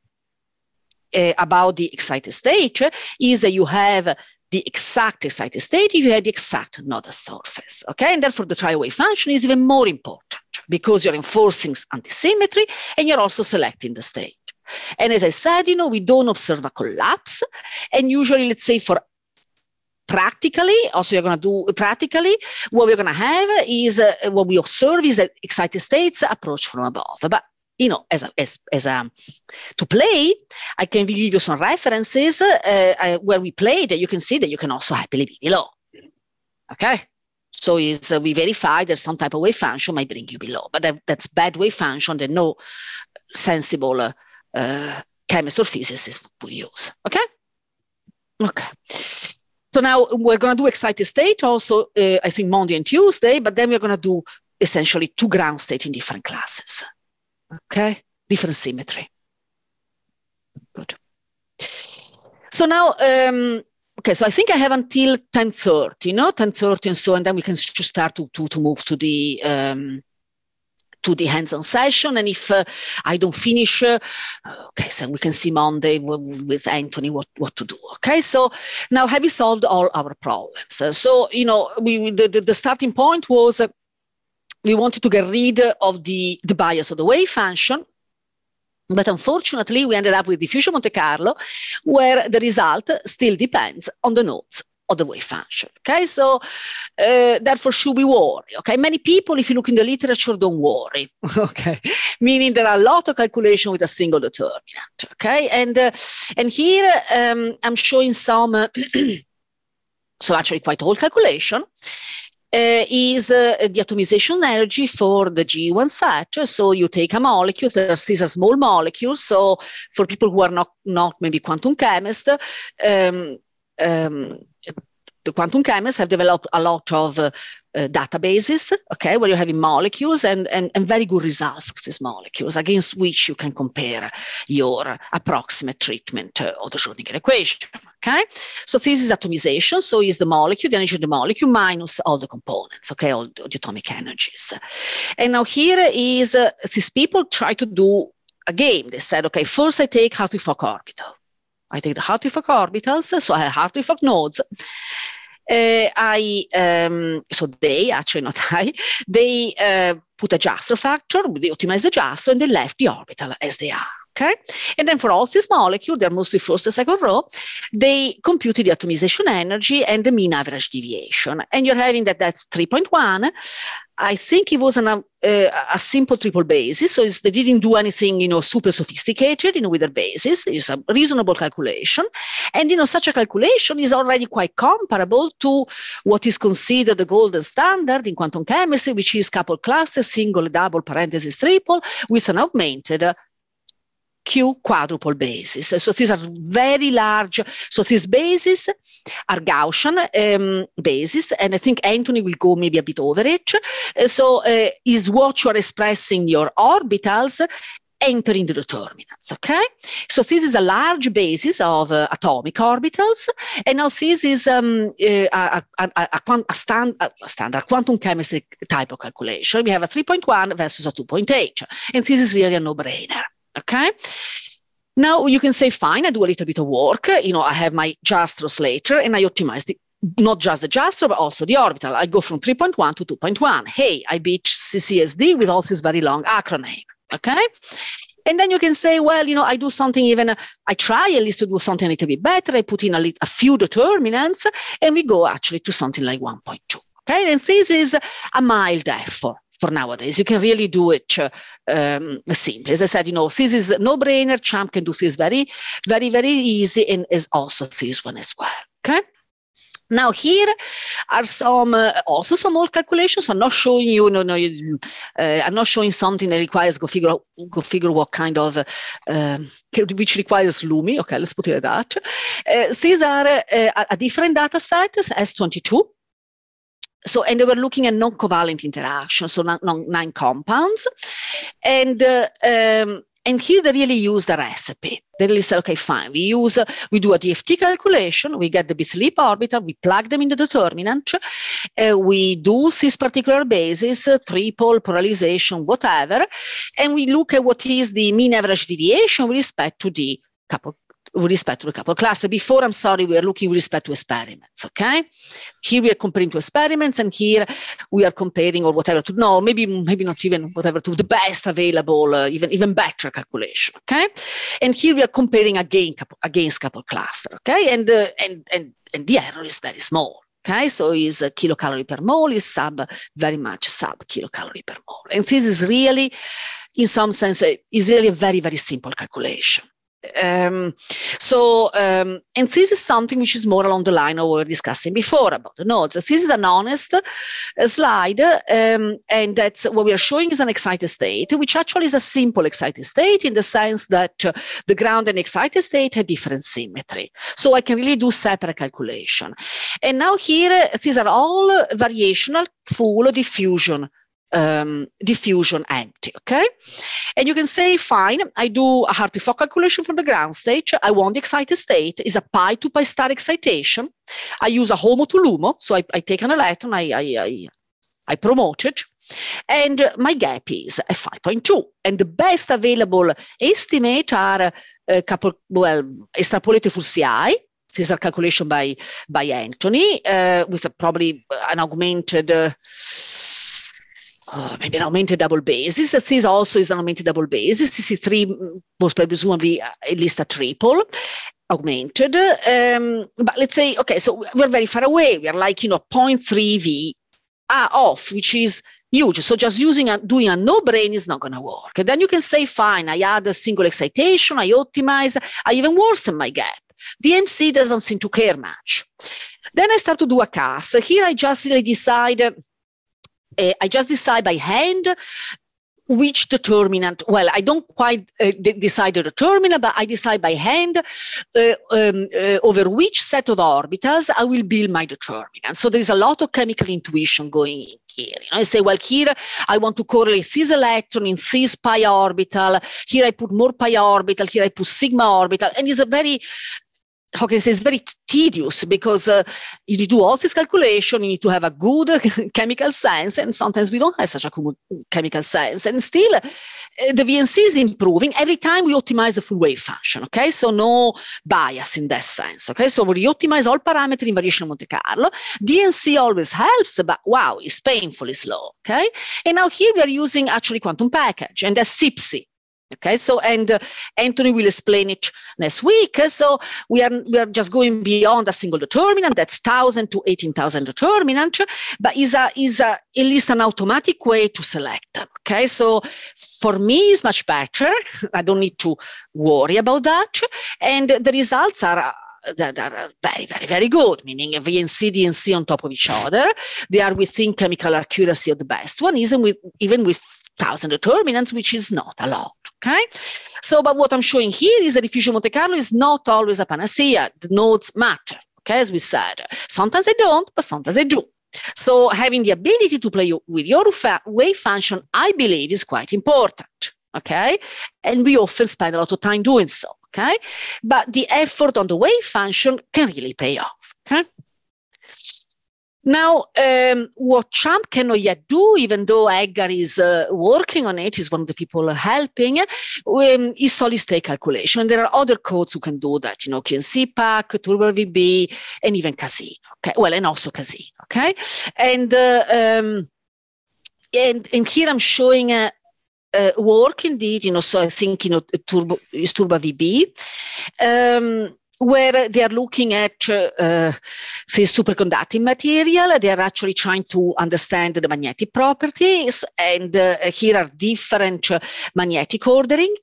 uh, about the excited state is that you have the exact excited state if you had the exact nodal surface, okay? And therefore, the tri-wave function is even more important because you're enforcing antisymmetry and you're also selecting the state. And as I said, you know, we don't observe a collapse. And usually, let's say for practically, also you're going to do practically, what we're going to have is, uh, what we observe is that excited states approach from above. But you know, as a, as as um, to play, I can give you some references uh, uh, where we played. You can see that you can also happily be below. Okay, so is uh, we verify that some type of wave function might bring you below, but that, that's bad wave function that no sensible uh, uh, chemist or physicist would use. Okay, okay. So now we're going to do excited state also. Uh, I think Monday and Tuesday, but then we're going to do essentially two ground states in different classes. Okay, different symmetry. Good. So now, um, okay, so I think I have until ten thirty, no, ten thirty and so, and then we can just start to, to, to move to the, um, to the hands-on session. And if uh, I don't finish, uh, okay, so we can see Monday with Anthony what, what to do. Okay, so now have we solved all our problems? Uh, so, you know, we the, the, the starting point was uh, we wanted to get rid of the, the bias of the wave function, but unfortunately, we ended up with diffusion Monte Carlo, where the result still depends on the nodes of the wave function. Okay, so uh, therefore, should we worry? Okay, many people, if you look in the literature, don't worry. Okay, meaning there are a lot of calculation with a single determinant. Okay, and uh, and here um, I'm showing some, uh, so actually quite old calculation. Uh, is uh, the atomization energy for the G one set. So you take a molecule, there's this a small molecule. So for people who are not, not maybe quantum chemists, um, um, the quantum chemists have developed a lot of uh, uh, databases, okay, where you're having molecules and, and, and very good results for these molecules against which you can compare your approximate treatment uh, of the Schrödinger equation, okay? So this is atomization, so is the molecule, the energy of the molecule minus all the components, okay, all the, all the atomic energies. And now here is, uh, these people try to do a game. They said, okay, first I take Hartree-Fock orbital. I take the Hartree-Fock orbitals, so I have Hartree-Fock nodes. uh, I um, so they actually not I they uh, put a Jastrow factor, they optimize the Jastrow, and they left the orbital as they are. Okay, and then for all these molecules, they're mostly first and second row, they computed the atomization energy and the mean average deviation. And you're having that that's three point one. I think it was an, uh, a simple triple basis. So it's, they didn't do anything, you know, super sophisticated, you know, with their basis. It's a reasonable calculation. And, you know, such a calculation is already quite comparable to what is considered the golden standard in quantum chemistry, which is couple cluster, single, double, parenthesis, triple, with an augmented uh, Q quadruple bases. So these are very large. So these bases are Gaussian um, bases, and I think Anthony will go maybe a bit over it. So uh, is what you are expressing your orbitals entering the determinants, okay? So this is a large basis of uh, atomic orbitals, and now this is um, a, a, a, a, a, stand, a standard quantum chemistry type of calculation. We have a three point one versus a two point eight, and this is really a no-brainer. Okay, now you can say, fine, I do a little bit of work. You know, I have my Jastrow Slater and I optimize the, not just the Jastrow, but also the orbital. I go from three point one to two point one. Hey, I beat C C S D with all this very long acronym. Okay. And then you can say, well, you know, I do something even, uh, I try at least to do something a little bit better. I put in a, a few determinants and we go actually to something like one point two. Okay. And this is a mild effort. For nowadays, you can really do it uh, um, simply. As I said, you know, this is no-brainer. CHAMP can do this very, very, very easy, and is also this one as well. Okay. Now here are some uh, also some old calculations. I'm not showing you, no, no, you, uh, I'm not showing something that requires go figure go figure what kind of uh, um, which requires LUMI. Okay, let's put it like that. Uh, these are uh, a, a different data set, S twenty-two. So, and they were looking at non-covalent interactions, so non, non, nine compounds. And, uh, um, and here they really use the recipe. They really said, okay, fine, we use, uh, we do a D F T calculation, we get the bit-leap orbital, we plug them in the determinant, uh, we do this particular basis, uh, triple, polarization, whatever, and we look at what is the mean average deviation with respect to the couple with respect to the couple cluster. Before, I'm sorry, we are looking with respect to experiments, okay? Here we are comparing to experiments, and here we are comparing or whatever to, no, maybe maybe not even whatever, to the best available, uh, even, even better calculation, okay? And here we are comparing again couple, against couple cluster, okay? And, uh, and, and, and the error is very small, okay? So is a kilocalorie per mole, is sub, very much sub kilocalorie per mole. And this is really, in some sense, uh, is really a very, very simple calculation. Um, so, um, and this is something which is more along the line of what we were discussing before about the nodes. This is an honest uh, slide, um, and that's what we are showing is an excited state, which actually is a simple excited state in the sense that uh, the ground and excited state have different symmetry. So I can really do separate calculation. And now here, these are all variational full diffusion Um, diffusion empty, okay? And you can say, fine, I do a Hartree-Fock calculation for the ground state. I want the excited state. It's a pi to pi star excitation. I use a HOMO to LUMO. So I, I take an electron, I, I, I, I promote it. And my gap is a five point two. And the best available estimate are a couple, well, extrapolated for C I. These are calculation by, by Anthony uh, with a, probably an augmented... Uh, Uh, maybe an augmented double basis. This also is an augmented double basis. C C three was presumably at least a triple augmented. Um, but let's say, okay, so we're very far away. We are like, you know, zero point three V ah, off, which is huge. So just using a, doing a no-brain is not going to work. And then you can say, fine, I add a single excitation, I optimize, I even worsen my gap. The M C doesn't seem to care much. Then I start to do a cast. Here I just really decide... Uh, Uh, I just decide by hand which determinant, well, I don't quite uh, decide the determinant, but I decide by hand uh, um, uh, over which set of orbitals I will build my determinant. So there is a lot of chemical intuition going in here. You know, I say, well, here I want to correlate this electron in this pi orbital. Here I put more pi orbital. Here I put sigma orbital. And it's a very... Hawking says, very tedious, because uh, you do all this calculation, you need to have a good chemical science, and sometimes we don't have such a chemical science. And still, uh, the V N C is improving. Every time we optimize the full wave function, okay? So no bias in that sense, okay? So we optimize all parameters in variational Monte Carlo. D N C always helps, but wow, it's painfully slow, okay? And now here we are using actually quantum package, and that's C I P S I. Okay, so and uh, Anthony will explain it next week. So we are we are just going beyond a single determinant. That's thousand to eighteen thousand determinant, but is a is a at least an automatic way to select. Okay, so for me it's much better. I don't need to worry about that, and the results are. Uh, That are very, very, very good, meaning V N C, D N C on top of each other. They are within chemical accuracy of the best one, even with even with thousand determinants, which is not a lot. Okay, so but what I'm showing here is that diffusion Monte Carlo is not always a panacea. The nodes matter. Okay, as we said, sometimes they don't, but sometimes they do. So having the ability to play with your wave function, I believe, is quite important. Okay, and we often spend a lot of time doing so. Okay, but the effort on the wave function can really pay off. Okay, now um, what CHAMP cannot yet do, even though Edgar is uh, working on it, is one of the people helping, um, is solid state calculation. And there are other codes who can do that, you know, Q N C PAC, Turbo V B, and even Casino. Okay, well, and also Casino. Okay, and uh, um, and and here I'm showing a. Uh, Uh, work indeed, you know, so I think, you know, Turbo, is Turbo V B, um, where they are looking at uh, uh, this superconducting material. They are actually trying to understand the magnetic properties, and uh, here are different uh, magnetic ordering.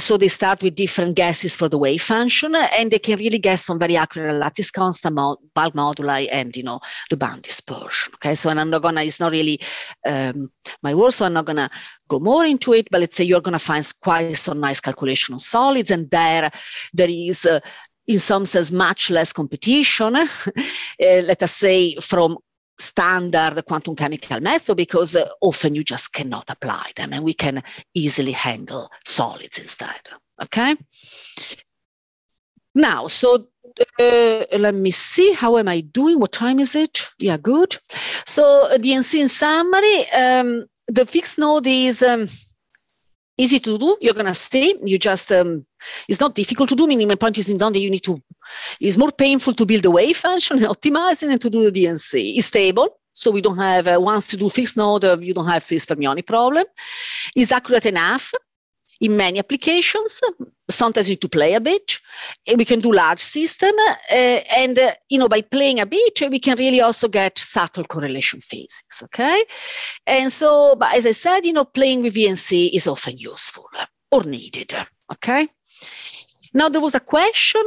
So they start with different guesses for the wave function, and they can really guess on very accurate lattice constant, mod bulk moduli, and, you know, the band dispersion. Okay, so and I'm not gonna, it's not really um, my work, so I'm not gonna go more into it, but let's say you're gonna find quite some nice calculation on solids, and there, there is, uh, in some sense, much less competition, uh, let us say, from standard quantum chemical method, because uh, often you just cannot apply them, and we can easily handle solids instead. Okay. Now, so uh, let me see. How am I doing? What time is it? Yeah, good. So uh, D N C in summary, um, the fixed node is um, easy to do. You're gonna see. You just um, it's not difficult to do. Meaning, my point is not that you need to. It's more painful to build the wave function, optimizing, and to do the D N C. It's stable, so we don't have uh, once you do fixed node, uh, you don't have this fermionic problem. It's accurate enough in many applications. Sometimes you need to play a bit. We can do large system, uh, and uh, you know, by playing a bit, we can really also get subtle correlation physics. Okay, and so, but as I said, you know, playing with V N C is often useful or needed. Okay, now there was a question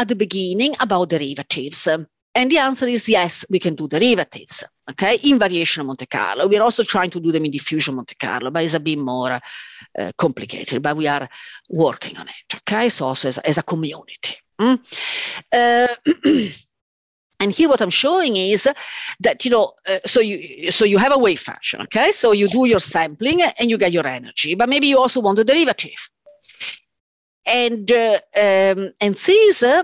at the beginning about derivatives. And the answer is yes, we can do derivatives, okay, in variational Monte Carlo. We're also trying to do them in diffusion Monte Carlo, but it's a bit more uh, complicated, but we are working on it, okay, so also as, as a community. Mm? Uh, and here what I'm showing is that, you know, uh, so, you, so you have a wave function, okay, so you do your sampling and you get your energy, but maybe you also want a derivative. And, uh, um, and these... Uh,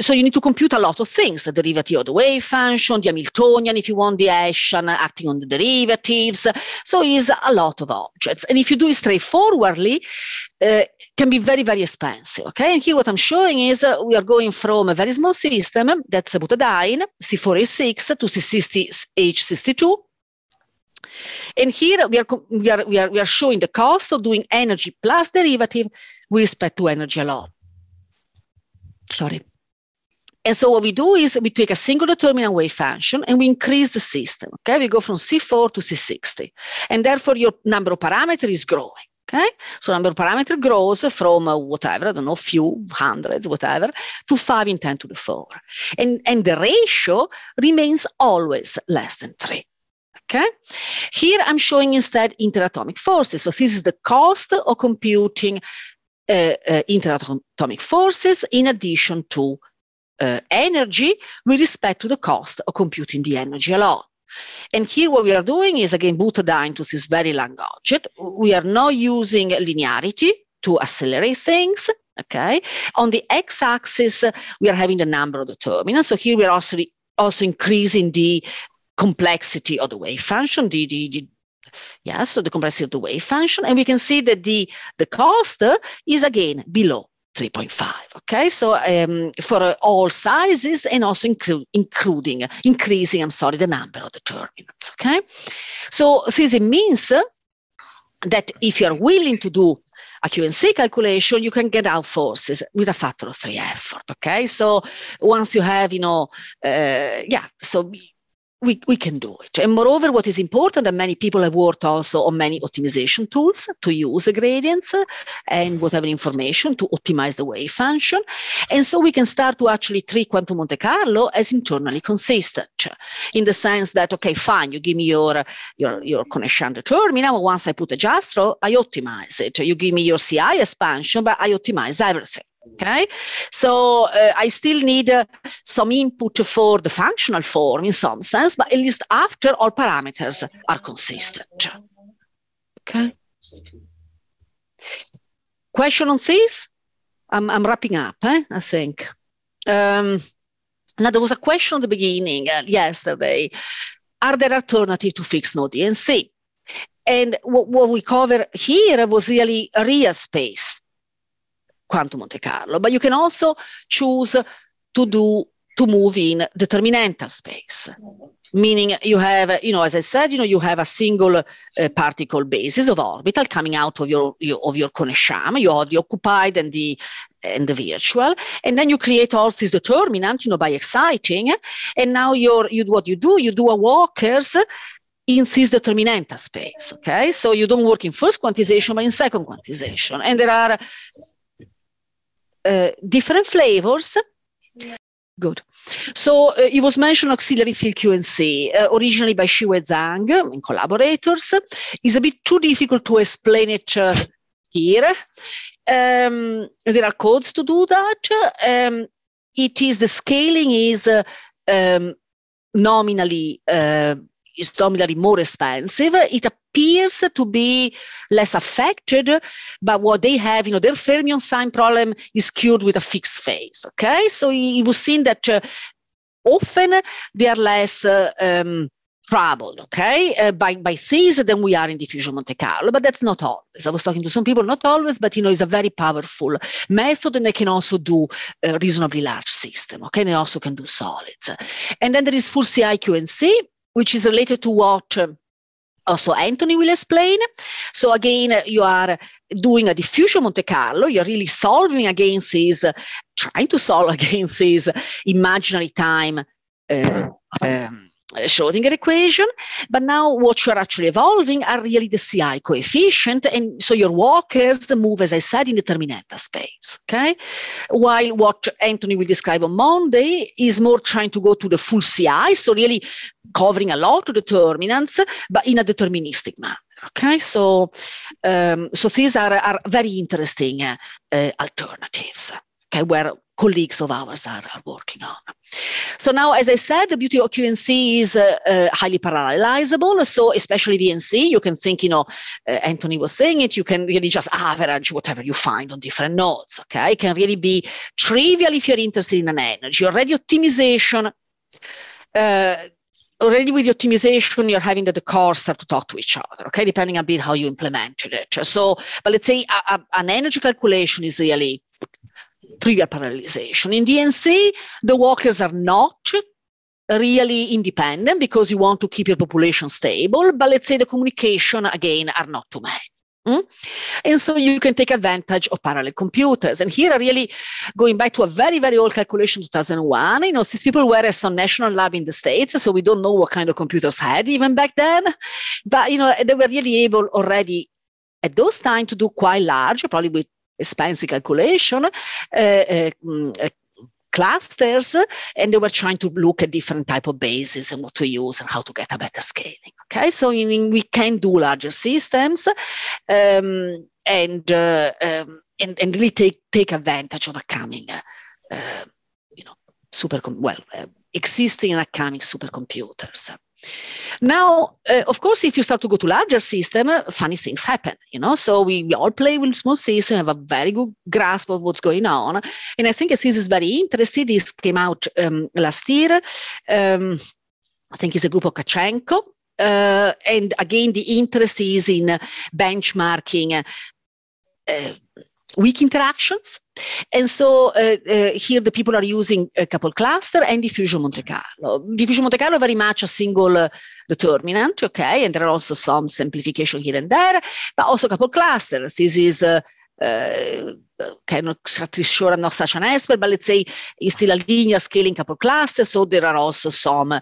So you need to compute a lot of things, the derivative of the wave function, the Hamiltonian, if you want, the Gaussian acting on the derivatives. So it's a lot of objects. And if you do it straightforwardly, uh, can be very, very expensive. Okay, and here what I'm showing is uh, we are going from a very small system, that's a butadiene, C four A six, to C sixty H sixty-two. And here we are, we, are, we, are, we are showing the cost of doing energy plus derivative with respect to energy alone. Sorry. And so what we do is we take a single determinant wave function and we increase the system, okay? We go from C four to C sixty. And therefore, your number of parameters is growing, okay? So number of parameters grows from uh, whatever, I don't know, few, hundreds, whatever, to five in ten to the four. And, and the ratio remains always less than three, okay? Here, I'm showing instead interatomic forces. So this is the cost of computing uh, uh, interatomic forces in addition to Uh, energy with respect to the cost of computing the energy alone. And here what we are doing is, again, butadiene to this very long object. We are not using linearity to accelerate things. Okay, on the x-axis, uh, we are having the number of determinants. So here we are also, also increasing the complexity of the wave function, the, the, the yeah, so the complexity of the wave function. And we can see that the, the cost uh, is again below three point five. Okay, so um, for uh, all sizes and also inclu including, uh, increasing, I'm sorry, the number of determinants. Okay, so this means uh, that if you're willing to do a Q and C calculation, you can get out forces with a factor of three effort, okay? So once you have, you know, uh, yeah, so we, we can do it. And moreover, what is important, and many people have worked also on many optimization tools to use the gradients and whatever information to optimize the wave function. And so we can start to actually treat quantum Monte Carlo as internally consistent in the sense that, okay, fine, you give me your, your, your Kohn-Sham determinant. Once I put a Jastrow, I optimize it. You give me your C I expansion, but I optimize everything. Okay, so uh, I still need uh, some input for the functional form in some sense, but at least after all parameters are consistent. Okay. Question on this? I'm, I'm wrapping up, eh, I think. Um, now, there was a question at the beginning uh, yesterday. Are there alternatives to fixed node D N C? And what, what we covered here was really real space quantum Monte Carlo, but you can also choose to do to move in determinantal space, meaning you have, you know, as I said, you know, you have a single uh, particle basis of orbital coming out of your, your of your Kohn-Sham. You have the occupied and the and the virtual, and then you create all these determinant, you know, by exciting, and now your you what you do you do a Walker's in this determinantal space. Okay, so you don't work in first quantization, but in second quantization, and there are Uh, different flavors. Yeah. Good. So uh, it was mentioned auxiliary field Q and C, uh, originally by Xu and Zhang and collaborators. It's a bit too difficult to explain it uh, here. Um, there are codes to do that. Um, it is the scaling is uh, um, nominally uh, is nominally more expensive. It appears to be less affected by what they have. You know, their fermion sign problem is cured with a fixed phase. Okay, so you have seen that uh, often they are less uh, um, troubled, okay, uh, by by these than we are in diffusion Monte Carlo. But that's not always. I was talking to some people, not always, but you know, it's a very powerful method, and they can also do a reasonably large system. Okay, and they also can do solids. And then there is full C I Q and C, which is related to what um, also Anthony will explain. So again, uh, you are doing a diffusion Monte Carlo, you're really solving against these, uh, trying to solve against these imaginary time uh, um, Schrödinger equation, but now what you're actually evolving are really the C I coefficient, and so your walkers move, as I said, in determinantal space, okay? While what Anthony will describe on Monday is more trying to go to the full C I, so really covering a lot of determinants, but in a deterministic manner, okay? So, um, so these are, are very interesting uh, uh, alternatives, okay, where colleagues of ours are, are working on. So now, as I said, the beauty of Q and C is uh, uh, highly parallelizable. So especially V N C, you can think, you know, uh, Anthony was saying it, you can really just average whatever you find on different nodes, okay? It can really be trivial if you're interested in an energy. Already optimization, uh, already with the optimization, you're having that the cores start to talk to each other, okay? Depending a bit how you implemented it. So, but let's say a, a, an energy calculation is really trivial parallelization. In D N C, the walkers are not really independent because you want to keep your population stable, but let's say the communication, again, are not too many. Mm? And so you can take advantage of parallel computers. And here are really going back to a very, very old calculation, two thousand one. You know, these people were at some national lab in the States, so we don't know what kind of computers had even back then. But, you know, they were really able already at those times to do quite large, probably with expensive calculation, uh, uh, clusters, and they were trying to look at different type of bases and what to use and how to get a better scaling. Okay, so I mean, we can do larger systems um, and, uh, um, and and really take take advantage of a coming, uh, uh, you know, super well uh, existing and upcoming supercomputers. Now, uh, of course, if you start to go to larger system, uh, funny things happen, you know. So we, we all play with small system, have a very good grasp of what's going on. And I think this is very interesting. This came out um, last year. Um, I think it's a group of Kachenko. Uh, and again, the interest is in uh, benchmarking uh, uh, weak interactions. And so uh, uh, here the people are using a couple cluster and diffusion Monte Carlo. Diffusion Monte Carlo very much a single uh, determinant, okay? And there are also some simplification here and there, but also couple clusters. This is uh, uh, kind of sure I'm not such an expert, but let's say it's still a linear scaling couple cluster. So there are also some uh,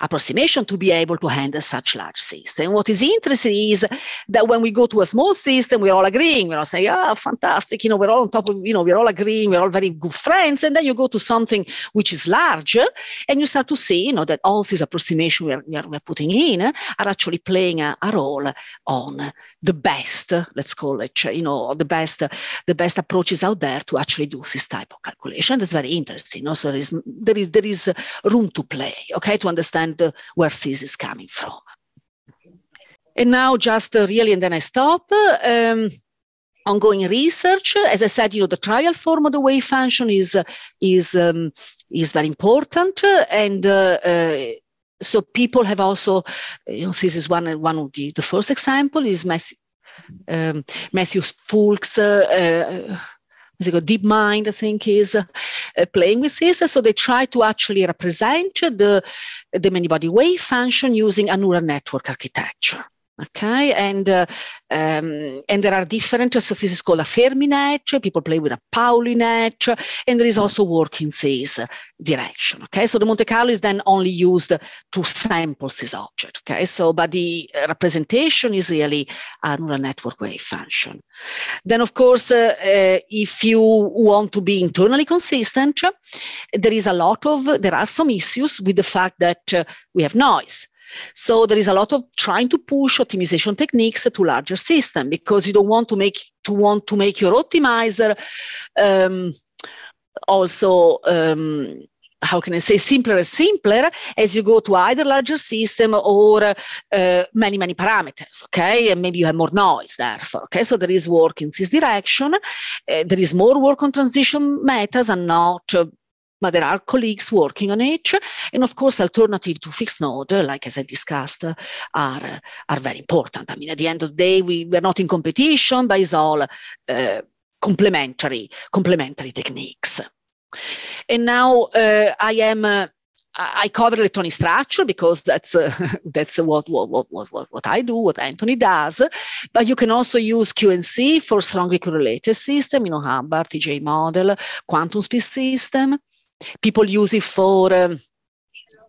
approximation to be able to handle such large system. What is interesting is that when we go to a small system, we're all agreeing, we're all saying, ah, oh, fantastic, you know, we're all on top of, you know, we're all agreeing, we're all very good friends. And then you go to something which is larger and you start to see, you know, that all these approximations we're, we're, we're putting in are actually playing a, a role on the best, let's call it, you know, the best, the best approaches out there to actually do this type of calculation. That's very interesting. Also, there is, there is, there is room to play, okay, to understand and where this is coming from. And now just uh, really, and then I stop. Um, ongoing research, as I said, you know, the trial form of the wave function is, uh, is, um, is very important. And uh, uh, so people have also, you know, this is one, one of the, the first example is Matthew, um, Matthew Foulkes, uh, uh, Deep Mind, I think, is uh, playing with this. So they try to actually represent the, the many-body wave function using a neural network architecture. Okay, and uh, um, and there are different, so this is called a Ferminet, people play with a Paulinet, and there is also work in this direction. Okay, so the Monte Carlo is then only used to sample this object. Okay, so but the representation is really a neural network wave function. Then, of course, uh, uh, if you want to be internally consistent, there is a lot of, there are some issues with the fact that uh, we have noise. So there is a lot of trying to push optimization techniques to larger system because you don't want to make to want to make your optimizer um, also um, how can I say simpler and simpler as you go to either larger system or uh, many many parameters. Okay, and maybe you have more noise. Therefore, okay, so there is work in this direction. Uh, there is more work on transition metas and not. Uh, But there are colleagues working on it, and of course, alternative to fixed node, like as I discussed, are are very important. I mean, at the end of the day, we we're not in competition, but it's all uh, complementary complementary techniques. And now uh, I am. Uh, I cover electronic structure because that's uh, that's what what what what what I do, what Anthony does. But you can also use Q N C for strongly correlated system, you know, Hubbard, T J model, quantum space system. People use it for um,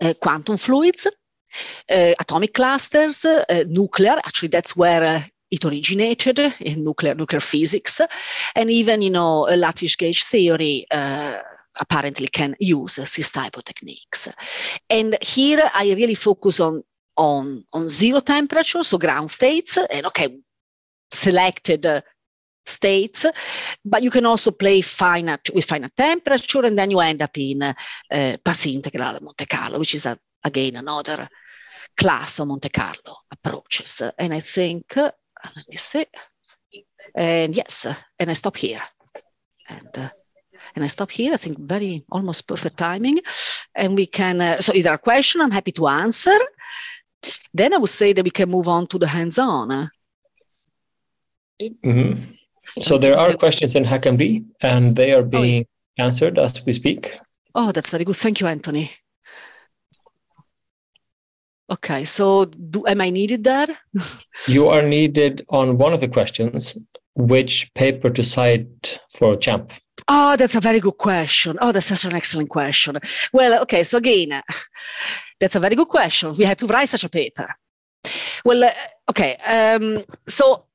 uh, quantum fluids, uh, atomic clusters, uh, nuclear. Actually, that's where uh, it originated in nuclear nuclear physics, and even you know a Latish gauge theory. Uh, apparently, can use this type of techniques. And here, I really focus on on on zero temperature, so ground states, and okay, selected. Uh, states, but you can also play finite with finite temperature, and then you end up in uh, path integral Monte Carlo, which is a, again another class of Monte Carlo approaches. And I think, uh, let me see, and yes, and I stop here, and uh, and I stop here. I think very almost perfect timing, and we can. Uh, so if there are questions, I'm happy to answer. Then I would say that we can move on to the hands-on. Mm-hmm. So there are questions in HackMD, and they are being oh, yeah. answered as we speak. Oh, that's very good. Thank you, Anthony. Okay, so do, am I needed there? You are needed on one of the questions, which paper to cite for CHAMP? Oh, that's a very good question. Oh, that's such an excellent question. Well, okay, so again, that's a very good question. We had to write such a paper. Well, uh, okay, um, so...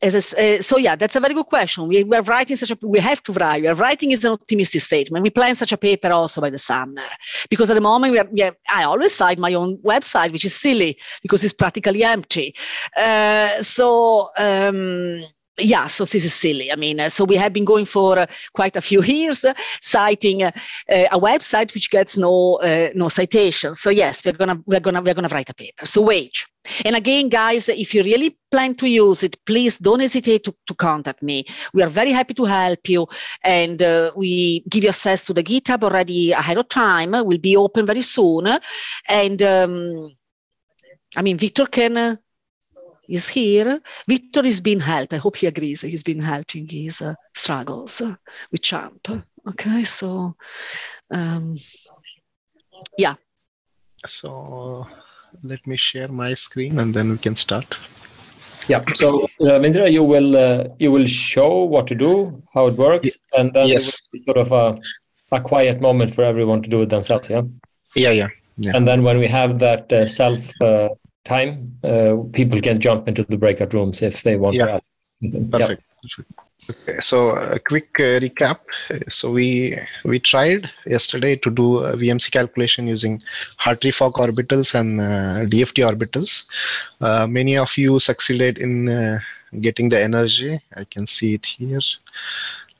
As a, uh, so yeah, that's a very good question. We were writing such a, we have to write. We are writing is an optimistic statement. We plan such a paper also by the summer because at the moment we are. We are I always cite my own website, which is silly because it's practically empty. Uh, so. Um, yeah, so this is silly. I mean, uh, so we have been going for uh, quite a few years, uh, citing uh, uh, a website which gets no uh, no citations. So yes, we're gonna we're gonna we're gonna write a paper. So wage. And again, guys, if you really plan to use it, please don't hesitate to, to contact me. We are very happy to help you, and uh, we give you access to the GitHub already ahead of time. We'll be open very soon, and um, I mean, Victor can. Uh, is here. Victor is being helped. I hope he agrees. He's been helping his uh, struggles with CHAMP. Okay, so, um, yeah. So let me share my screen and then we can start. Yeah, so Ravindra, you will uh, you will show what to do, how it works, yeah. And then yes. It will be sort of a, a quiet moment for everyone to do it themselves, yeah? Yeah, yeah. yeah. And then when we have that uh, self uh, time, uh, people can jump into the breakout rooms if they want yeah. to ask. Perfect. Yep. Okay. So a quick uh, recap. So we we tried yesterday to do a V M C calculation using Hartree-Fock orbitals and uh, D F T orbitals. Uh, many of you succeeded in uh, getting the energy. I can see it here.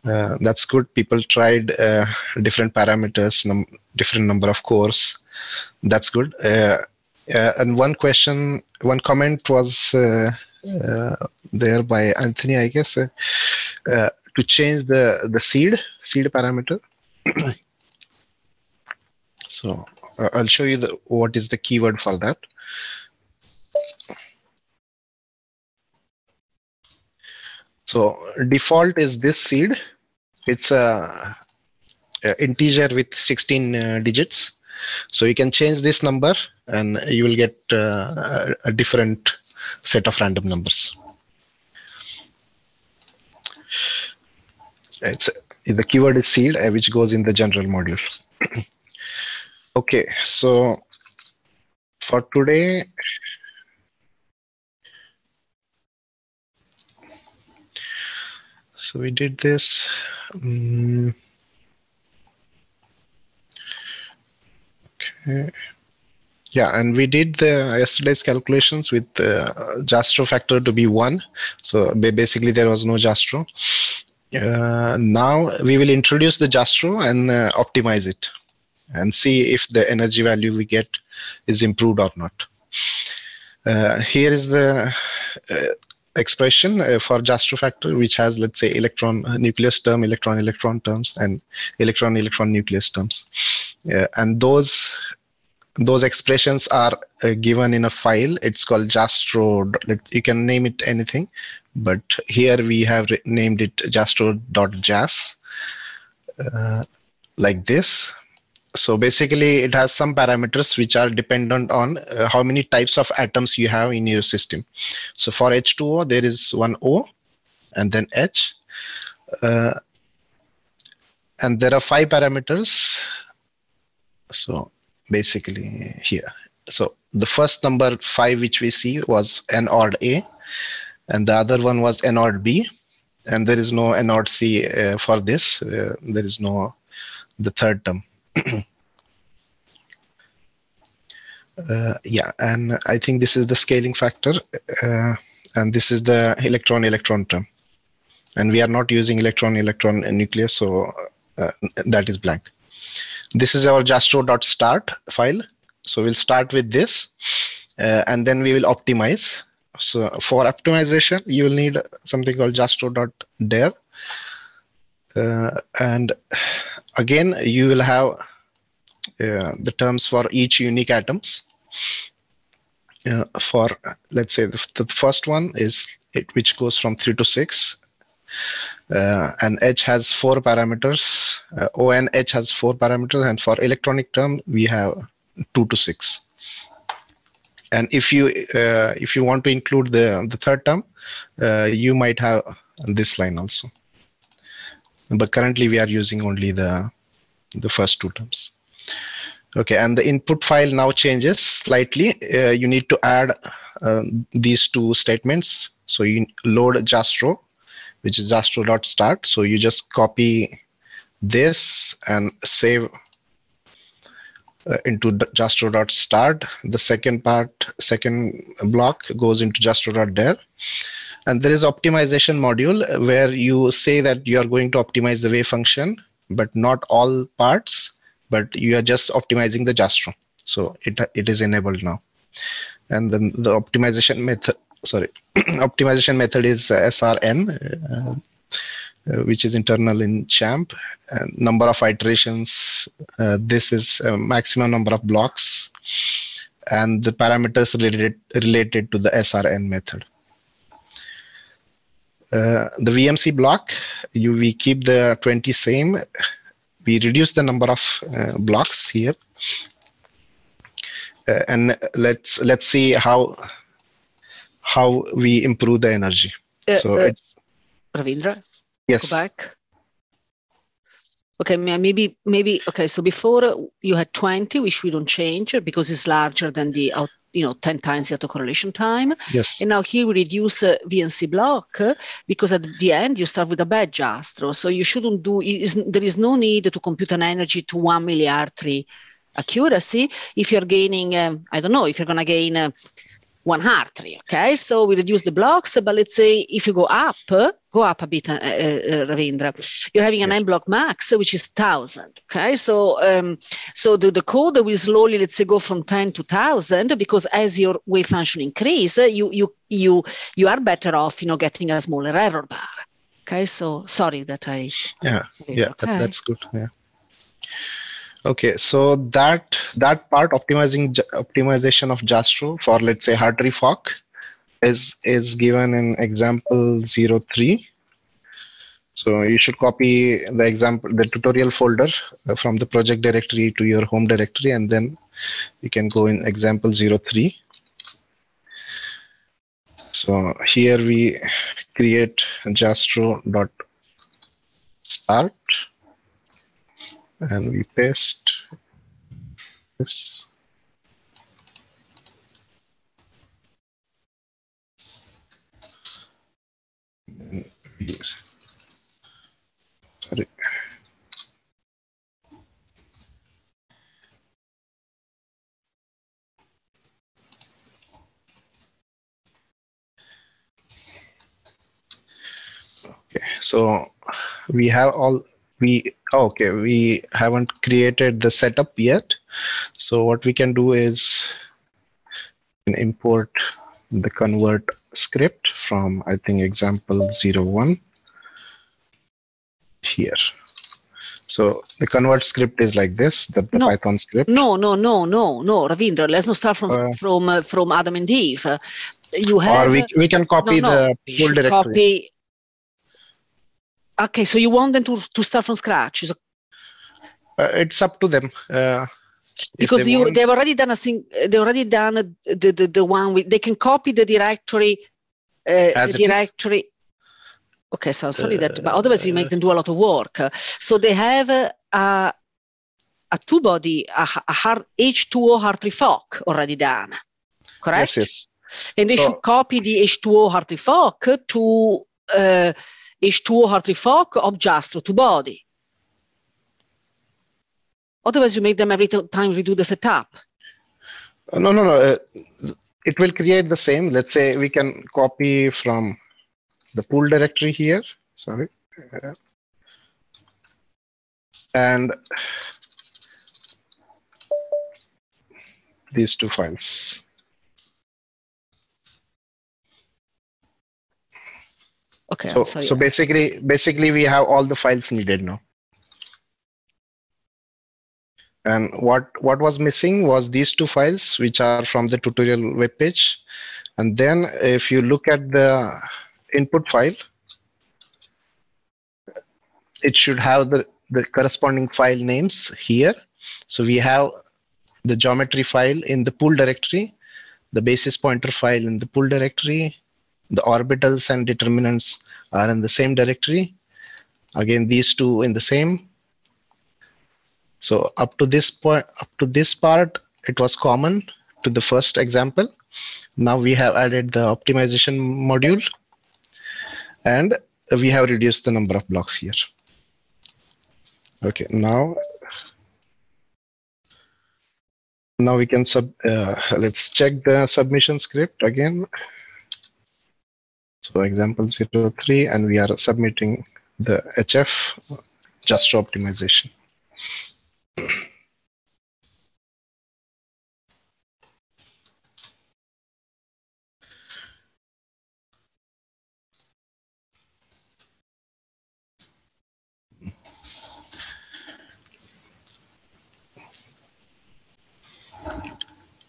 Uh, that's good. People tried uh, different parameters, num different number of cores. That's good. Uh, Uh, and one question, one comment was uh, uh, there by Anthony, I guess, uh, uh, to change the the seed seed parameter. So uh, I'll show you the, what is the keyword for that. So default is this seed. It's a, a integer with sixteen uh, digits. So you can change this number and you will get uh, a different set of random numbers. It's, the keyword is seed, which goes in the general module. Okay, so for today, so we did this. Um, Yeah, and we did the yesterday's calculations with uh, Jastrow factor to be one. So basically, there was no Jastrow. Uh, now we will introduce the Jastrow and uh, optimize it, and see if the energy value we get is improved or not. Uh, here is the uh, expression uh, for Jastrow factor, which has, let's say, electron nucleus term, electron electron terms, and electron electron nucleus terms, uh, and those. Those expressions are uh, given in a file. It's called Jastrow. You can name it anything, but here we have named it Jastrow.jas, uh, like this. So basically, it has some parameters which are dependent on uh, how many types of atoms you have in your system. So for H two O, there is one O, and then H, uh, and there are five parameters. So. Basically here. So the first number five which we see was N O R D A, and the other one was N O R D B, and there is no N O R D C uh, for this. Uh, there is no the third term. uh, yeah, and I think this is the scaling factor, uh, and this is the electron-electron term. And we are not using electron-electron nucleus, so uh, that is blank. This is our Jastrow.start file. So we'll start with this, uh, and then we will optimize. So for optimization, you will need something called Jastrow.der. Uh, and again, you will have uh, the terms for each unique atoms. Uh, for, let's say, the, the first one is it, which goes from three to six. Uh, and H has four parameters. Uh, O and H has four parameters, and for electronic term we have two to six. And if you uh, if you want to include the the third term, uh, you might have this line also. But currently we are using only the the first two terms. Okay, and the input file now changes slightly. Uh, you need to add uh, these two statements. So you load Jastrow, which is Jastrow.start. So you just copy this and save uh, into Jastrow.start. The second part, second block goes into Jastrow.der. And there is optimization module where you say that you are going to optimize the wave function, but not all parts, but you are just optimizing the Jastrow. So it, it is enabled now. And then the optimization method, sorry, optimization method is S R N, uh, which is internal in CHAMP. And number of iterations, uh, this is a maximum number of blocks, and the parameters related, related to the S R N method. Uh, the V M C block, you, we keep the twenty same. We reduce the number of uh, blocks here. Uh, and let's let's see how how we improve the energy. Uh, so uh, it's Ravindra. Yes. Go back. Okay, maybe maybe okay. So before you had twenty, which we don't change because it's larger than the out, you know, ten times the autocorrelation time. Yes. And now here we reduce uh, V N C block uh, because at the end you start with a bad Jastrow. So you shouldn't do. Is, there is no need to compute an energy to one milliard tree accuracy if you're gaining, um, I don't know, if you're going to gain uh, one Hartree, okay? So we reduce the blocks, but let's say if you go up, uh, go up a bit, uh, uh, Ravindra, you're having an n-block max, which is one thousand, okay? So um, so the, the code will slowly, let's say, go from ten to one thousand, because as your wave function increase, uh, you, you, you, you are better off, you know, getting a smaller error bar, okay? So sorry that I... Yeah, yeah, okay. that, that's good, yeah. Okay, so that that part optimizing optimization of Jastrow for, let's say, Hartree-Fock is is given in example zero three. So you should copy the example the tutorial folder from the project directory to your home directory, and then you can go in example zero three. So here we create Jastrow dot start. And we paste this. And we, sorry. Okay, so we have all. We okay, we haven't created the setup yet. So what we can do is import the convert script from, I think, example zero one here. So the convert script is like this, the, the no, Python script. No, no, no, no, no, Ravindra, let's not start from uh, from uh, from Adam and Eve. Uh, you have. Or we we can copy no, no, the full directory. Copy. Okay, so you want them to, to start from scratch? So uh, it's up to them. Uh, because they you, want... they've already done a thing. They've already done a, the, the the one with. They can copy the directory. Uh, the directory. Is. Okay, so sorry uh, that, but otherwise you make them do a lot of work. So they have a a, a two body a, a hard H two O Hartree-Fock already done, correct? Yes, yes. And they so, should copy the H two O Hartree-Fock to. Uh, H two O Hartree-Fock of Jastrow to body. Otherwise, you make them every time redo the setup. Uh, no, no, no. Uh, it will create the same. Let's say we can copy from the pool directory here. Sorry. Uh, and these two files. Okay, so, sorry. so basically, basically we have all the files needed now. And what, what was missing was these two files, which are from the tutorial webpage. And then if you look at the input file, it should have the, the corresponding file names here. So we have the geometry file in the pool directory, the basis pointer file in the pool directory, the orbitals and determinants are in the same directory. Again, these two in the same. So up to this point, up to this part, it was common to the first example. Now we have added the optimization module, and we have reduced the number of blocks here. Okay, now, now we can sub. Uh, let's check the submission script again. So example zero three, and we are submitting the H F Jastrow optimization.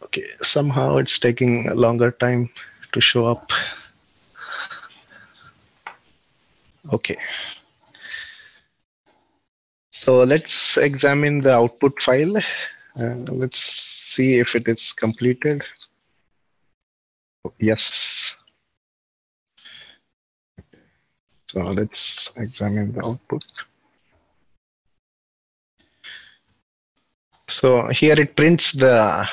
Okay, somehow it's taking a longer time to show up. Okay. So let's examine the output file. Uh, let's see if it is completed. Yes. So let's examine the output. So here it prints the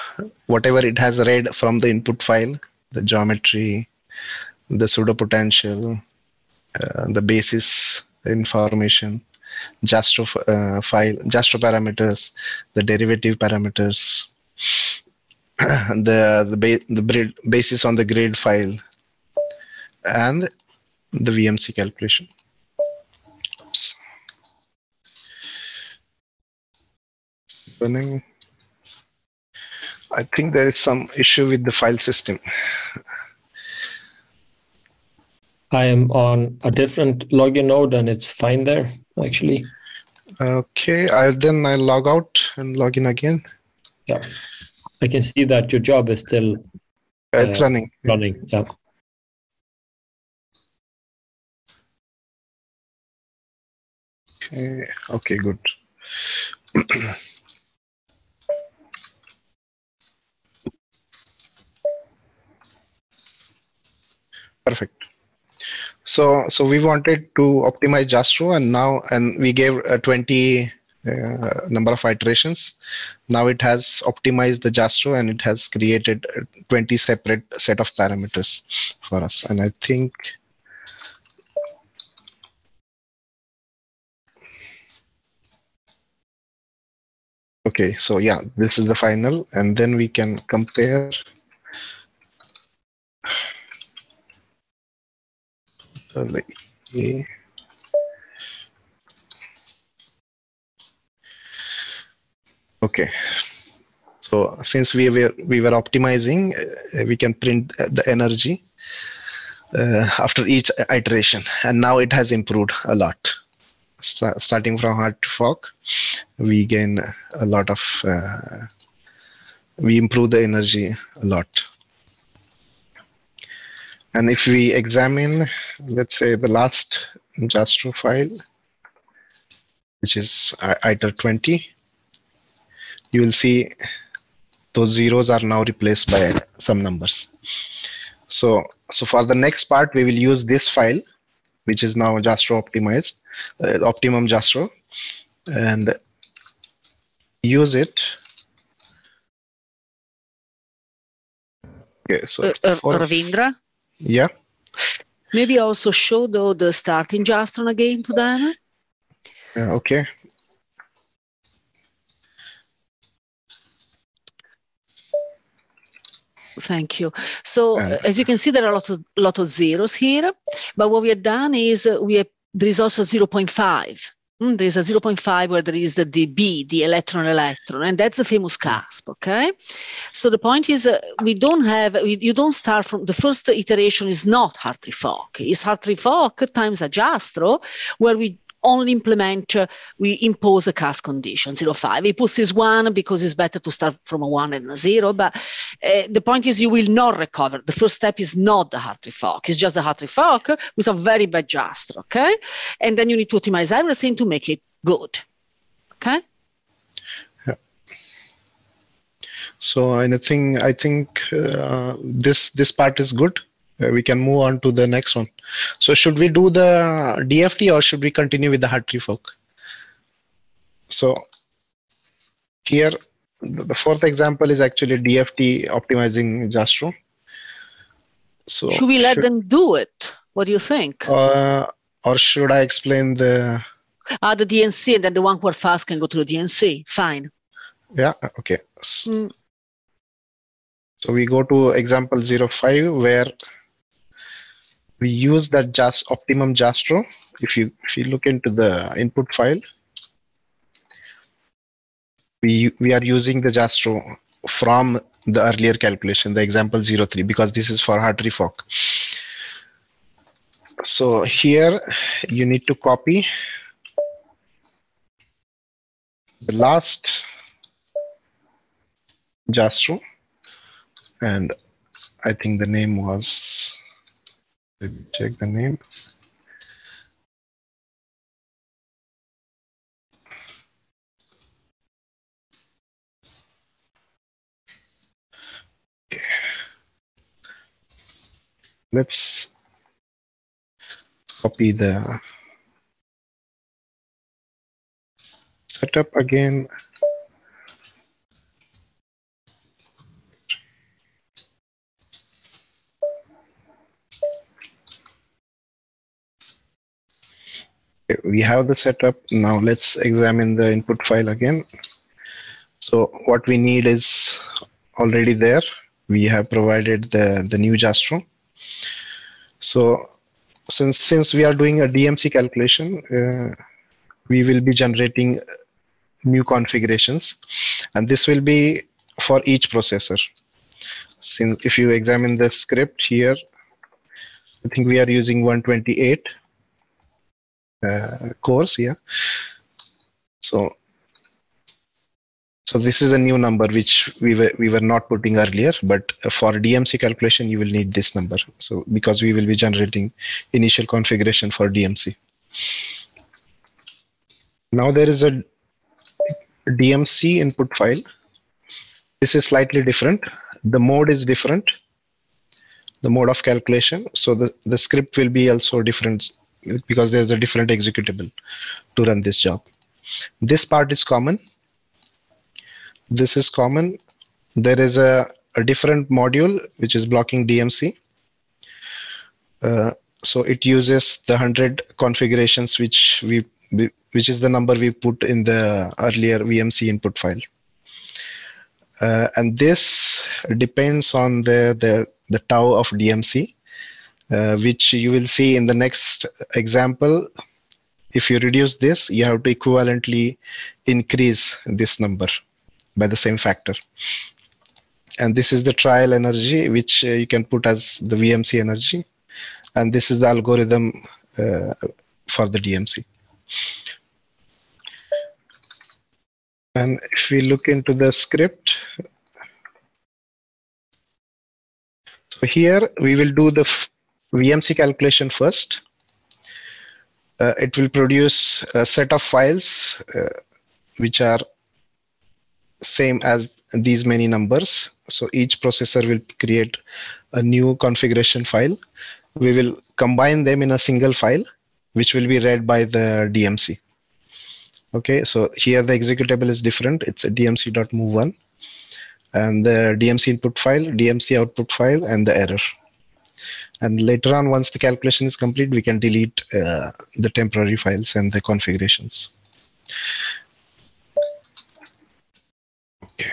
whatever it has read from the input file, the geometry, the pseudopotential, uh, the basis information, Jastrow uh, file, Jastrow parameters, the derivative parameters, the the, ba the basis on the grade file, and the V M C calculation. Oops. Running. I think there is some issue with the file system. I am on a different login node, and it's fine there, actually. Okay, I'll, then I'll log out and log in again. Yeah, I can see that your job is still... Uh, it's running. Running, yeah. Okay, okay, good. Perfect. So, so we wanted to optimize Jastrow, and now, and we gave a twenty uh, number of iterations. Now it has optimized the Jastrow, and it has created twenty separate set of parameters for us. And I think okay, so yeah, this is the final, and then we can compare. Okay. Okay. So since we were we were optimizing, uh, we can print the energy uh, after each iteration, and now it has improved a lot. St starting from Hartree-Fock, we gain a lot of. Uh, we improve the energy a lot. And if we examine, let's say, the last Jastrow file, which is iter twenty, you will see those zeros are now replaced by some numbers. So, so for the next part, we will use this file, which is now Jastrow optimized, uh, optimum Jastrow, and use it. Okay, so uh, for Ravindra. Yeah. Maybe also show though the starting Jastrow again to them. Yeah, okay. Thank you. So uh, as you can see, there are a lot of lot of zeros here, but what we have done is uh, we have, there is also zero point five. Mm, there is a zero point five where there is the D B, the electron-electron, and that's the famous CASP, okay? So the point is uh, we don't have, we, you don't start from, the first iteration is not Hartree-Fock. It's Hartree-Fock times a Jastrow where we only implement, uh, we impose a CASP condition, zero point five. It pushes one because it's better to start from a one and a zero, but uh, the point is you will not recover. The first step is not the Hartree-Fock. It's just the Hartree-Fock with a very bad Jastrow, okay? And then you need to optimize everything to make it good, okay? Yeah. So anything, I think uh, this, this part is good. Uh, we can move on to the next one. So should we do the D F T or should we continue with the Hartree-Fock? So here, the fourth example is actually D F T optimizing Jastrow. So should we let should, them do it? What do you think? Uh, or should I explain the... Ah, the D N C, and then the one who are fast can go to the D N C. Fine. Yeah, okay. Mm. So we go to example zero five where we use that just optimum Jastrow. If you if you look into the input file, we we are using the Jastrow from the earlier calculation, the example zero three, because this is for Hartree-Fock. So here you need to copy the last Jastrow, and I think the name was, let me check the name. Okay. Let's copy the setup again. We have the setup. Now let's examine the input file again. So what we need is already there. We have provided the, the new Jastrow. So since, since we are doing a D M C calculation, uh, we will be generating new configurations, and this will be for each processor. Since if you examine the script here, I think we are using one twenty-eight. Uh, course here, so so this is a new number which we were we were not putting earlier, but for D M C calculation you will need this number, so because we will be generating initial configuration for D M C. Now there is a D M C input file. This is slightly different. The mode is different, the mode of calculation, so the the script will be also different, because there's a different executable to run this job. This part is common. This is common. There is a, a different module which is blocking D M C. Uh, so it uses the one hundred configurations, which we, we which is the number we put in the earlier V M C input file. Uh, and this depends on the, the, the tau of D M C. Uh, which you will see in the next example. If you reduce this, you have to equivalently increase this number by the same factor. And this is the trial energy, which uh, you can put as the V M C energy. And this is the algorithm uh, for the D M C. And if we look into the script, so here we will do the V M C calculation first. Uh, it will produce a set of files uh, which are same as these many numbers. So each processor will create a new configuration file. We will combine them in a single file, which will be read by the D M C. Okay, so here the executable is different. It's a D M C dot move one, and the D M C input file, D M C output file, and the error. And later on, once the calculation is complete, we can delete uh, the temporary files and the configurations. Okay.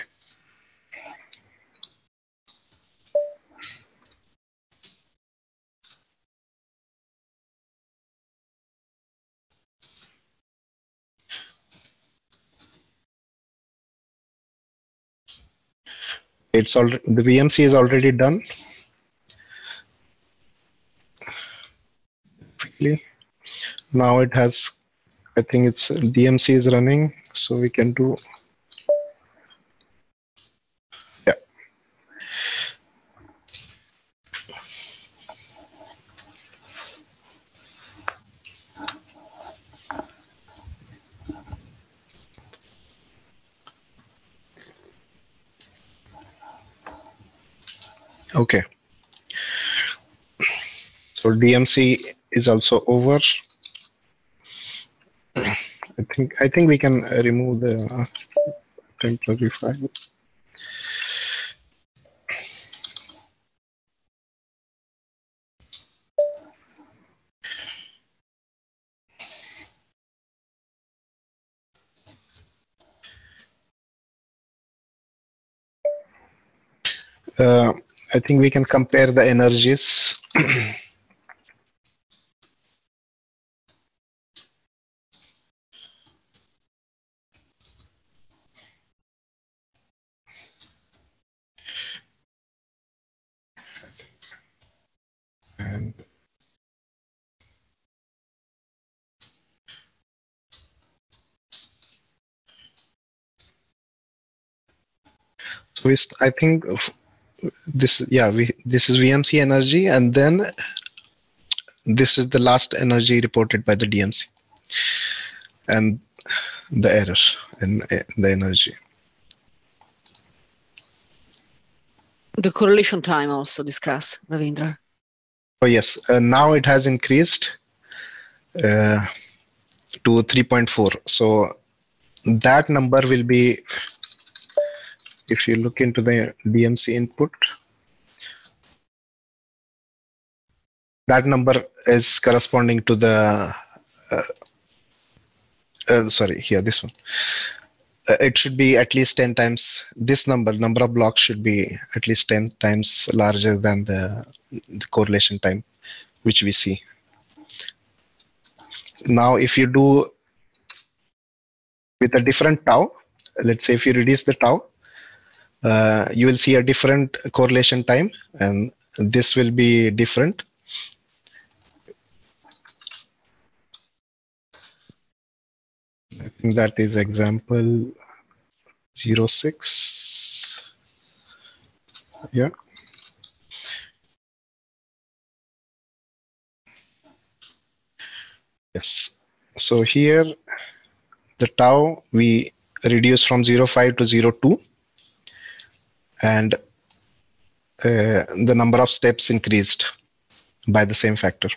It's all, the V M C is already done. Now it has, I think it's D M C is running, so we can do, yeah. Okay. So D M C is also over. I think I think we can remove the temporary file. Uh, I think we can compare the energies. So we I think this yeah we this is V M C energy, and then this is the last energy reported by the D M C, and the error and the energy. The correlation time also discuss, Ravindra. Oh yes, uh, now it has increased uh, to three point four. So that number will be, if you look into the D M C input, that number is corresponding to the, uh, uh, sorry, here, this one. Uh, it should be at least ten times, this number, number of blocks should be at least ten times larger than the, the correlation time, which we see. Now, if you do with a different tau, let's say if you reduce the tau, uh, you will see a different correlation time, and this will be different. I think that is example zero six. Yeah. Yes. So here the tau we reduce from zero point five to zero point two, and uh, the number of steps increased by the same factor.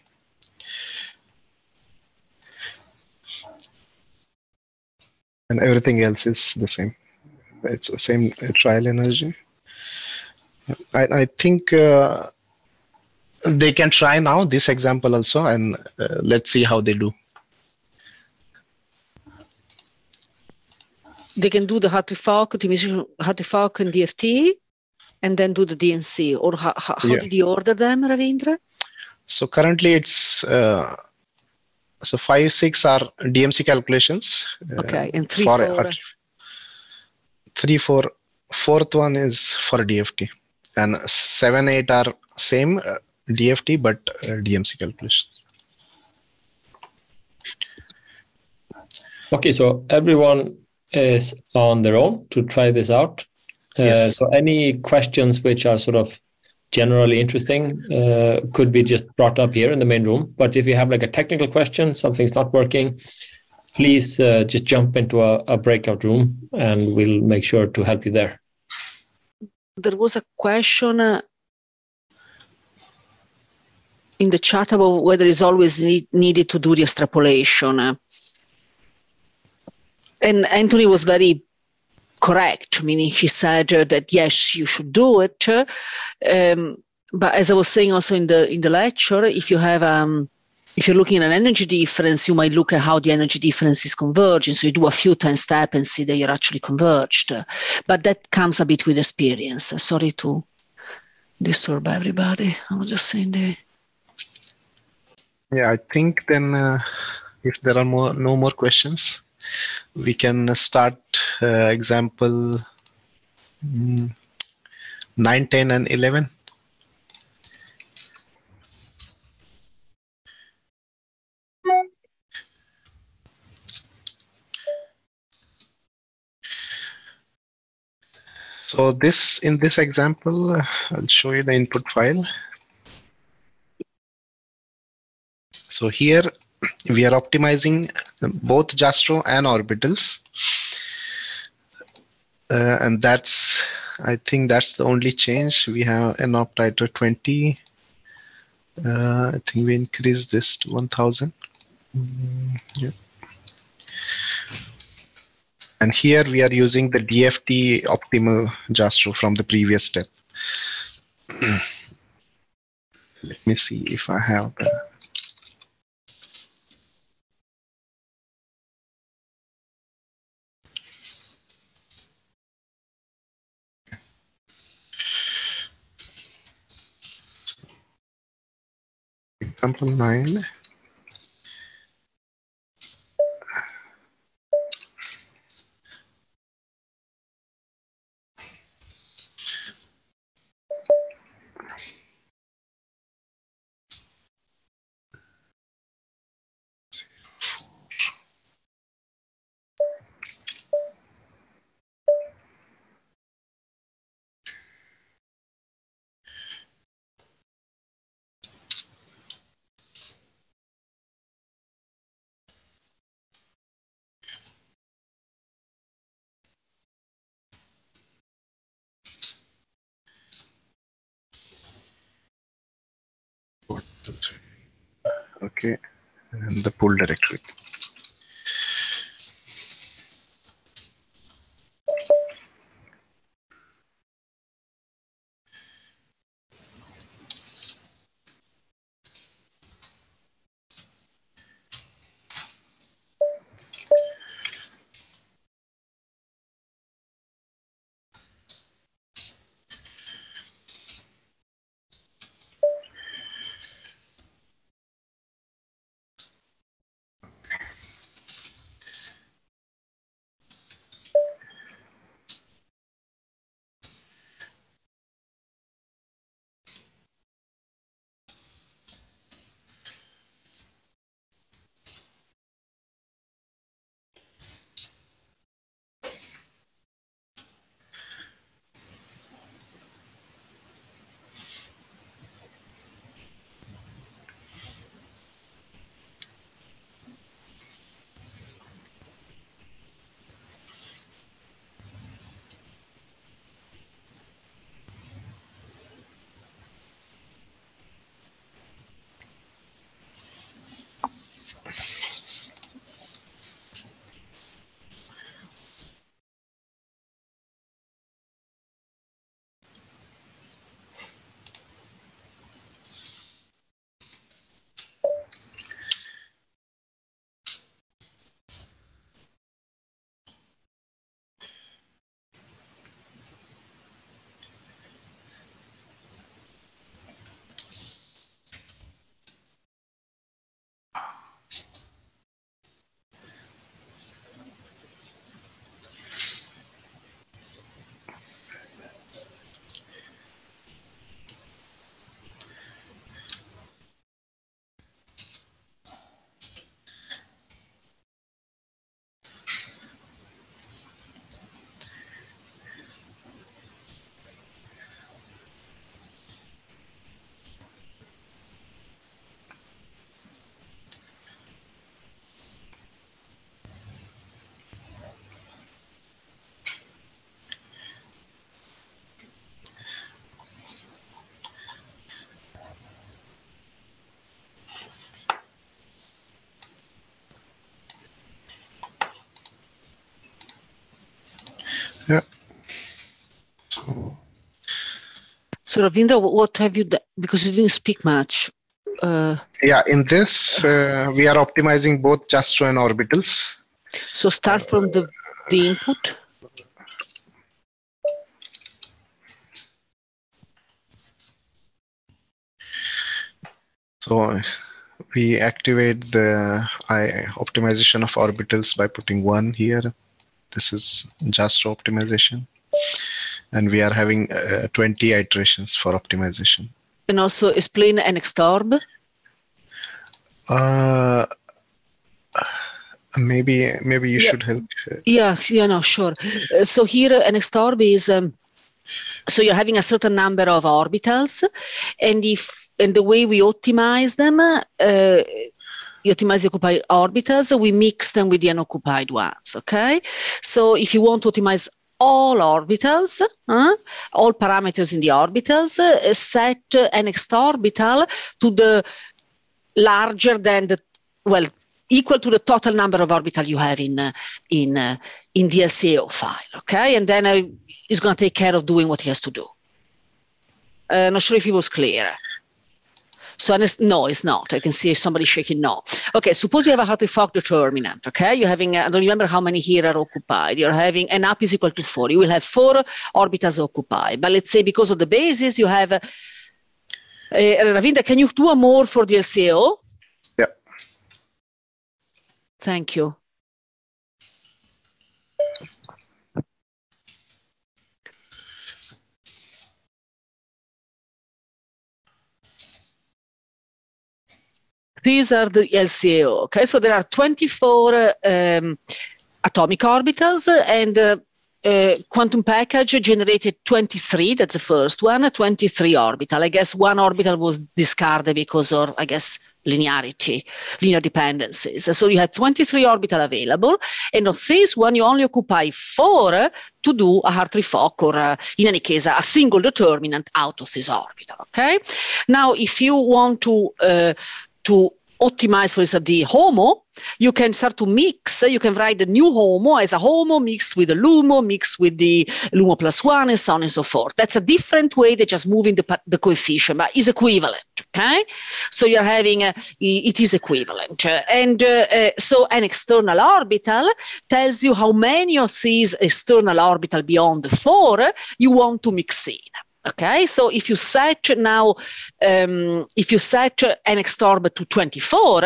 And everything else is the same. It's the same trial energy. I, I think uh, they can try now this example also, and uh, let's see how they do. They can do the Hartree-Fock optimization, Hartree-Fock and D F T, and then do the D N C. Or how, how yeah. did you order them, Ravindra? So currently it's... Uh, So five, six are D M C calculations. Okay, and three, for, four. Three, four. Fourth one is for D F T, and seven, eight are same D F T but D M C calculations. Okay, so everyone is on their own to try this out. Yes. Uh, so any questions which are sort of generally interesting uh, could be just brought up here in the main room. But if you have like a technical question, something's not working, please uh, just jump into a, a breakout room and we'll make sure to help you there. There was a question uh, in the chat about whether it's always need, needed to do the extrapolation. Uh, and Anthony was very correct, meaning he said uh, that yes, you should do it. Um, but as I was saying also in the in the lecture, if you have um, if you're looking at an energy difference, you might look at how the energy difference is converging. So you do a few time steps and see that you're actually converged. But that comes a bit with experience. Sorry to disturb everybody. I was just saying the. Yeah, I think then uh, if there are more no more questions, we can start uh, example nine, ten, and eleven. So this in this example, uh, I'll show you the input file. So here, we are optimizing both Jastrow and orbitals, uh, and that's I think that's the only change. We have an optiter twenty. Uh, I think we increased this to one thousand. Mm, yeah. And here we are using the D F T optimal Jastrow from the previous step. Let me see if I have the. Example nine. Okay, and the pool directory. Yeah. So, so Ravindra, what have you done? Because you didn't speak much. Uh, yeah, in this, uh, we are optimizing both Jastrow and orbitals. So start from the, the input. So we activate the I, optimization of orbitals by putting one here. This is Jastrow optimization, and we are having uh, twenty iterations for optimization. And also explain an X-torb? Uh, maybe maybe you yeah. should help. Yeah, yeah, no, sure. Uh, so here an X-torb is, um, so you're having a certain number of orbitals, and if and the way we optimize them, uh, you optimize the occupied orbitals, we mix them with the unoccupied ones, okay? So if you want to optimize all orbitals, huh, all parameters in the orbitals, uh, set uh, an extra orbital to the larger than the, well, equal to the total number of orbitals you have in, uh, in, uh, in the L C A O file, okay? And then uh, it's going to take care of doing what he has to do. Uh, not sure if it was clear. So, no, it's not. I can see somebody shaking no. Okay, suppose you have a Hartree-Fock determinant, okay? You're having, a, I don't remember how many here are occupied. You're having an up is equal to four. You will have four orbitals occupied. But let's say because of the basis, you have, uh, uh, Ravindra, can you do a more for the L C A O? Yeah. Thank you. These are the L C A O, okay? So there are twenty-four uh, um, atomic orbitals and uh, uh, quantum package generated twenty-three, that's the first one, twenty-three orbital. I guess one orbital was discarded because of, I guess, linearity, linear dependencies. So you had twenty-three orbital available, and of this one you only occupy four to do a Hartree-Fock or, a, in any case, a single determinant out of this orbital, okay? Now, if you want to, uh, to optimize, for instance, the HOMO, you can start to mix. You can write the new HOMO as a HOMO mixed with the LUMO, mixed with the LUMO plus one, and so on and so forth. That's a different way than just moving the, the coefficient, but is equivalent, okay? So you're having, a, it is equivalent. And uh, uh, so an external orbital tells you how many of these external orbital beyond the four you want to mix in. Okay, so if you set now, um, if you set an X-torb to twenty-four,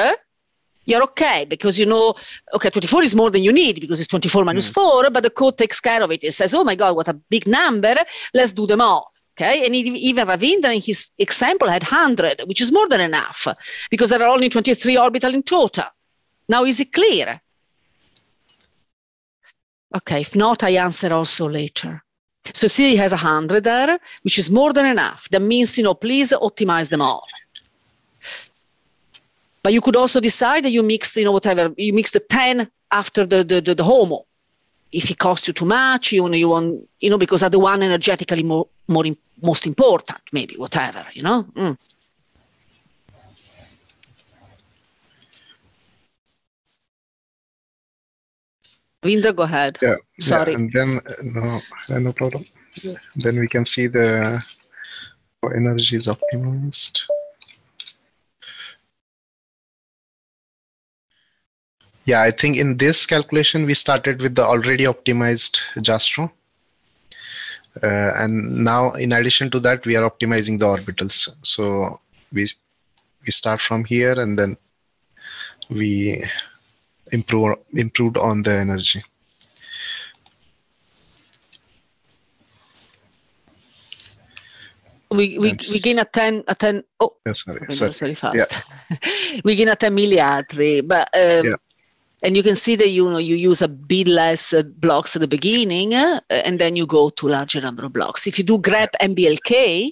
you're okay, because you know, okay, twenty-four is more than you need, because it's twenty-four minus mm. four, but the code takes care of it. It says, oh my God, what a big number, let's do them all. Okay, and even Ravindra in his example had one hundred, which is more than enough, because there are only twenty-three orbital in total. Now, is it clear? Okay, if not, I answer also later. So C has one hundred there, which is more than enough. That means, you know, please optimize them all. But you could also decide that you mix, you know, whatever, you mix the ten after the, the, the, the HOMO. If it costs you too much, you know, you want, you know, because are the one energetically more, more in, most important, maybe, whatever, you know. Mm. Vindra, go ahead. Yeah, sorry. Yeah, and then no, no problem. Yeah. Then we can see the energy is optimized. Yeah, I think in this calculation we started with the already optimized Jastrow, uh, and now in addition to that we are optimizing the orbitals. So we we start from here, and then we improve improved on the energy. We we, we gain a ten a ten oh yeah, sorry, sorry. sorry fast. Yeah. We gain a ten milliartery, but um, yeah. And you can see that you know you use a bit less uh, blocks at the beginning, uh, and then you go to larger number of blocks. If you do grep yeah. M B L K.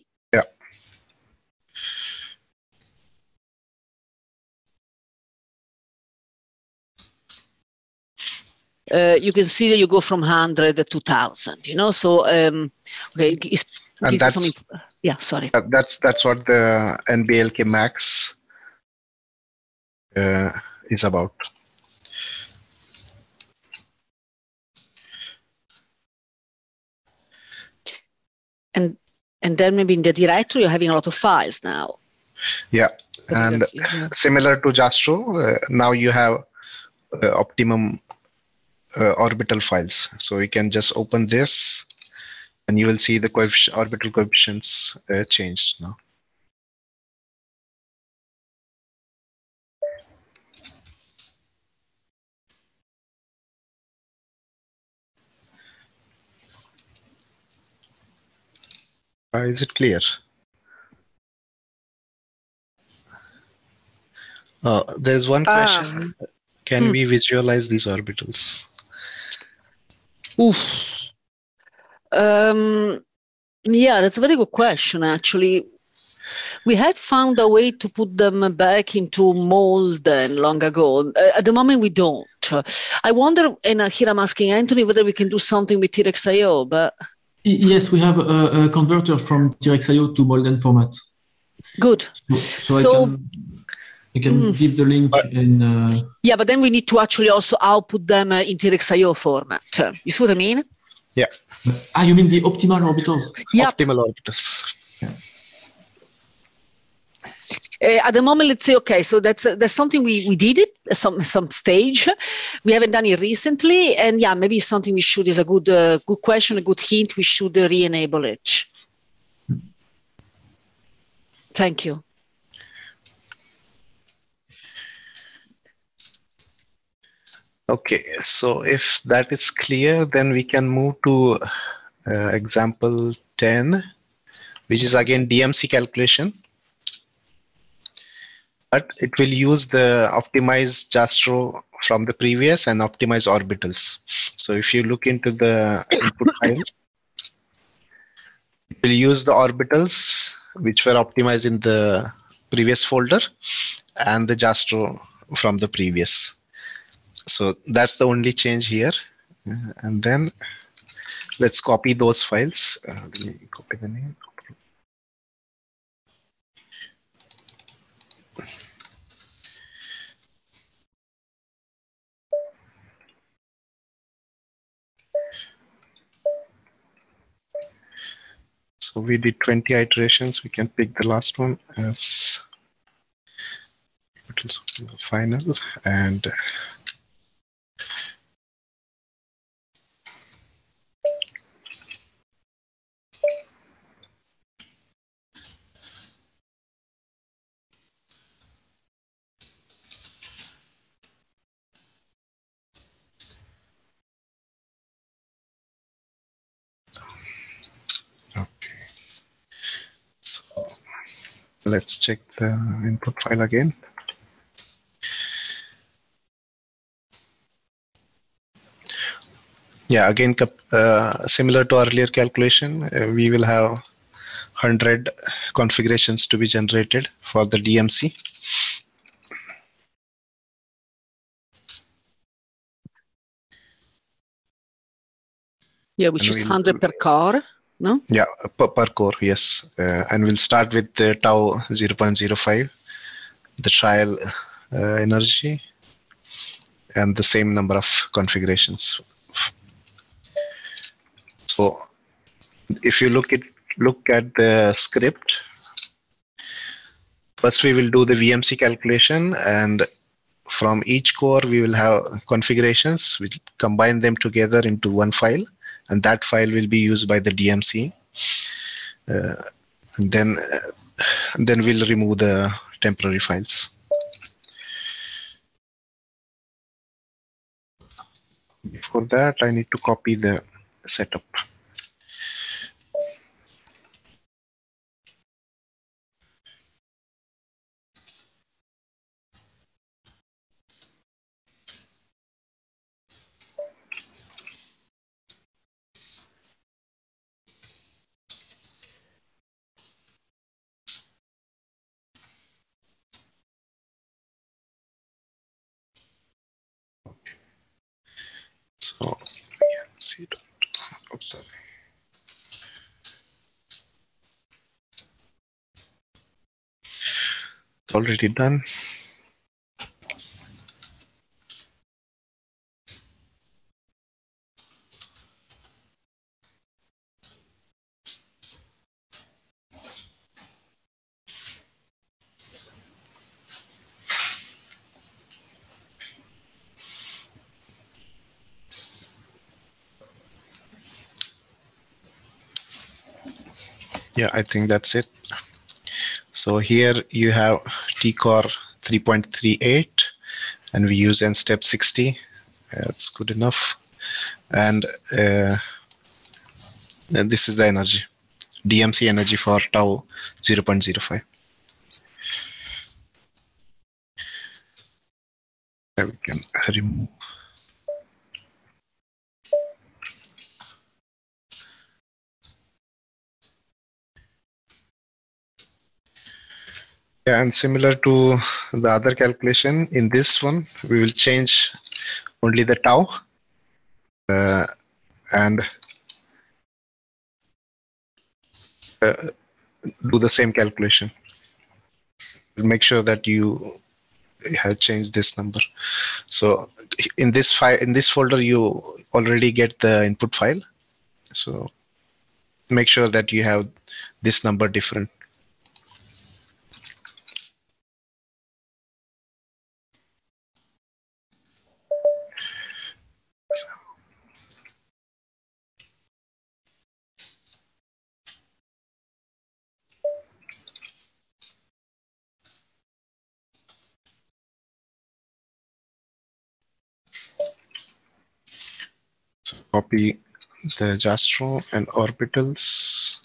Uh, you can see that you go from one hundred to two thousand, you know, so, um, okay, it's, and that's, some yeah, sorry. That's, that's what the N B L K max uh, is about. And, and then maybe in the directory, you're having a lot of files now. Yeah, and yeah. Similar to Jastrow, uh, now you have uh, optimum Uh, orbital files, so you can just open this and you will see the coefficient, orbital coefficients uh, changed now. Uh, is it clear? Uh, there's one question. Uh, can hmm. we visualize these orbitals? Oof. Um, yeah, that's a very good question, actually. We had found a way to put them back into Molden long ago. Uh, at the moment, we don't. I wonder, and here I'm asking Anthony, whether we can do something with TREXIO, but... Yes, we have a, a converter from TREXIO to Molden format. Good. So, so, so I can... You can mm. give the link but, in... Uh... Yeah, but then we need to actually also output them uh, in TREXIO format. You see what I mean? Yeah. Ah, you mean the optimal orbitals? Yep. Optimal orbitals. Yeah. Uh, at the moment, let's say, okay, so that's uh, that's something we, we did it at some, some stage. We haven't done it recently. And yeah, maybe something we should is a good, uh, good question, a good hint. We should uh, re-enable it. Thank you. Okay, so if that is clear, then we can move to uh, example ten, which is again D M C calculation. But it will use the optimized Jastrow from the previous and optimize orbitals. So if you look into the input file, it will use the orbitals which were optimized in the previous folder and the Jastrow from the previous. So that's the only change here. And then let's copy those files. Uh, let me copy the name. So we did twenty iterations. We can pick the last one as final, and let's check the input file again. Yeah, again, uh, similar to earlier calculation, uh, we will have one hundred configurations to be generated for the D M C. Yeah, which and is we'll, one hundred per car. No? Yeah, per, per core, yes. Uh, and we'll start with the tau zero point zero five, the trial uh, energy, and the same number of configurations. So if you look at, look at the script, first we will do the V M C calculation, and from each core we will have configurations. We combine them together into one file. And that file will be used by the D M C. Uh, and then, uh, and then we'll remove the temporary files. Before that, I need to copy the setup. So, yeah, see it. Oops, sorry. It's already done. Yeah, I think that's it. So here you have T core three point three eight, and we use N step sixty. That's good enough. And, uh, and this is the energy, D M C energy for tau zero point zero five. There we can remove. And similar to the other calculation, in this one, we will change only the tau uh, and uh, do the same calculation. Make sure that you have changed this number. So in this file, in this folder, you already get the input file. So make sure that you have this number different. Copy the Jastrow and orbitals.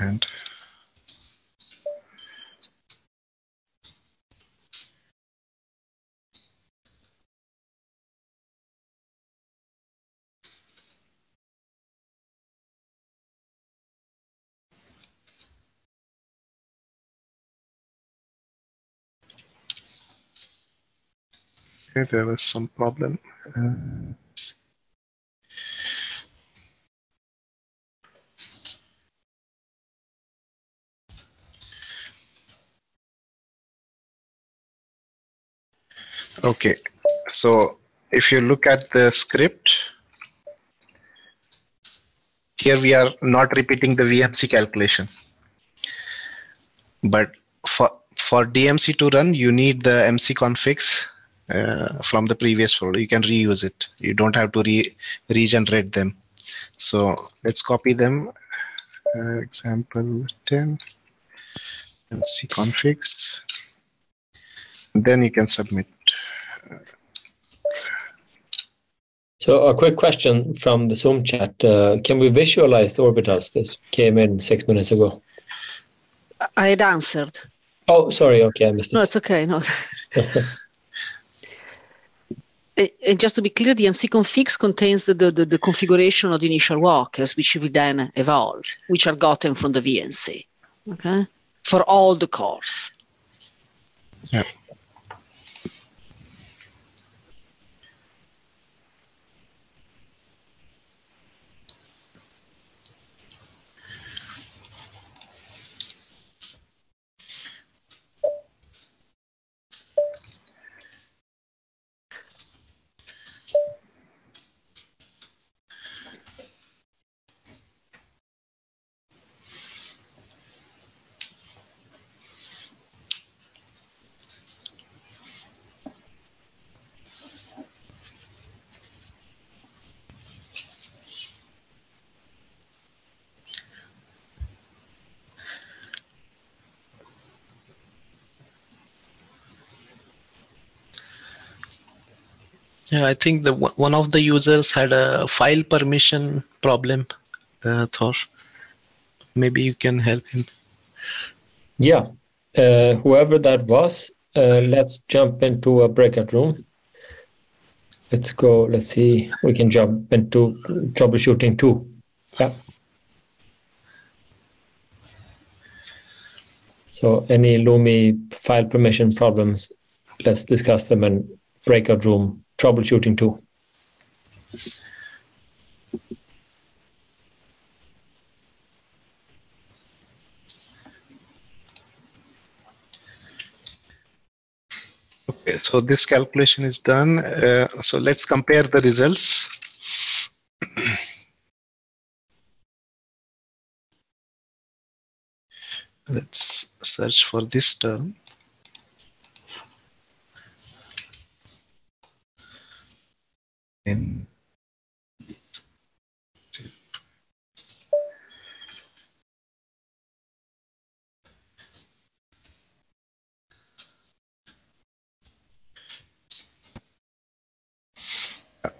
and okay, there was some problem. Uh, Okay, so if you look at the script, here we are not repeating the V M C calculation. But for, for D M C to run, you need the M C configs uh, from the previous folder. You can reuse it. You don't have to re regenerate them. So let's copy them. Uh, example ten, M C configs. Then you can submit. So a quick question from the Zoom chat. Uh, can we visualize the orbitals? This came in six minutes ago. I had answered. Oh, sorry. Okay, I missed it. No, it's okay. No. And just to be clear, the M C configs contains the, the, the configuration of the initial workers, which will then evolve, which are gotten from the V N C, okay, for all the cores. Yeah. Yeah, I think the one of the users had a file permission problem, uh, Thor. Maybe you can help him. Yeah, uh, whoever that was, uh, let's jump into a breakout room. Let's go. Let's see. We can jump into troubleshooting too. Yeah. So any LUMI file permission problems, let's discuss them in breakout room. Troubleshooting too. Okay, so this calculation is done. Uh, so let's compare the results. Let's search for this term. In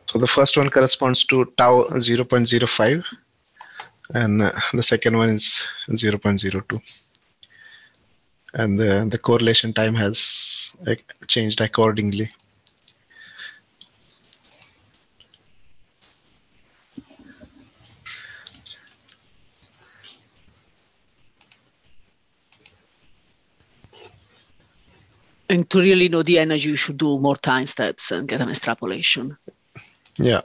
so the first one corresponds to tau zero point zero five and uh, the second one is zero point zero two, and the, the correlation time has changed accordingly. And to really know the energy, you should do more time steps and get an extrapolation. Yeah.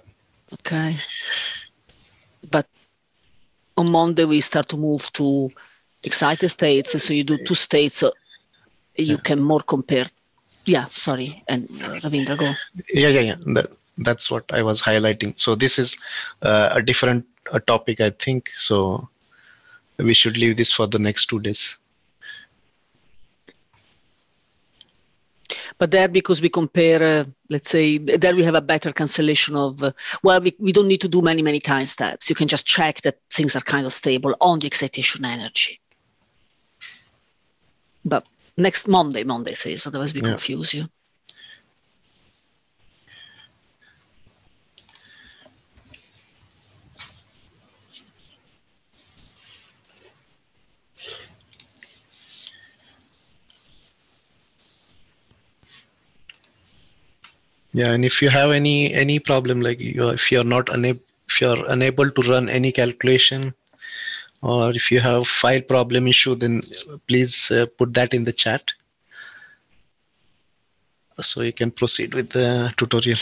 Okay. But on Monday, we start to move to excited states. So you do two states. So you yeah. can more compare. Yeah, sorry. And Ravindra, go. Yeah, yeah, yeah. That, that's what I was highlighting. So this is uh, a different uh, topic, I think. So we should leave this for the next two days. But there, because we compare, uh, let's say, there we have a better cancellation of, uh, well, we, we don't need to do many, many time steps. You can just check that things are kind of stable on the excitation energy. But next Monday, Monday says, otherwise we yeah. confuse you. Yeah, and if you have any any problem, like you, if you're not unable if you're unable to run any calculation, or if you have file problem issue, then please uh, put that in the chat, so you can proceed with the tutorial.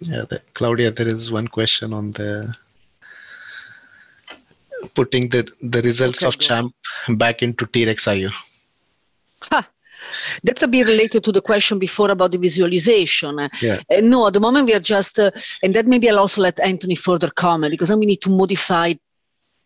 Yeah, the, Claudia, there is one question on the putting the, the results okay, of CHAMP back into TREXIO. Huh. That's a bit related to the question before about the visualization. Yeah. Uh, no, at the moment we are just, uh, and that maybe I'll also let Anthony further comment, because then we need to modify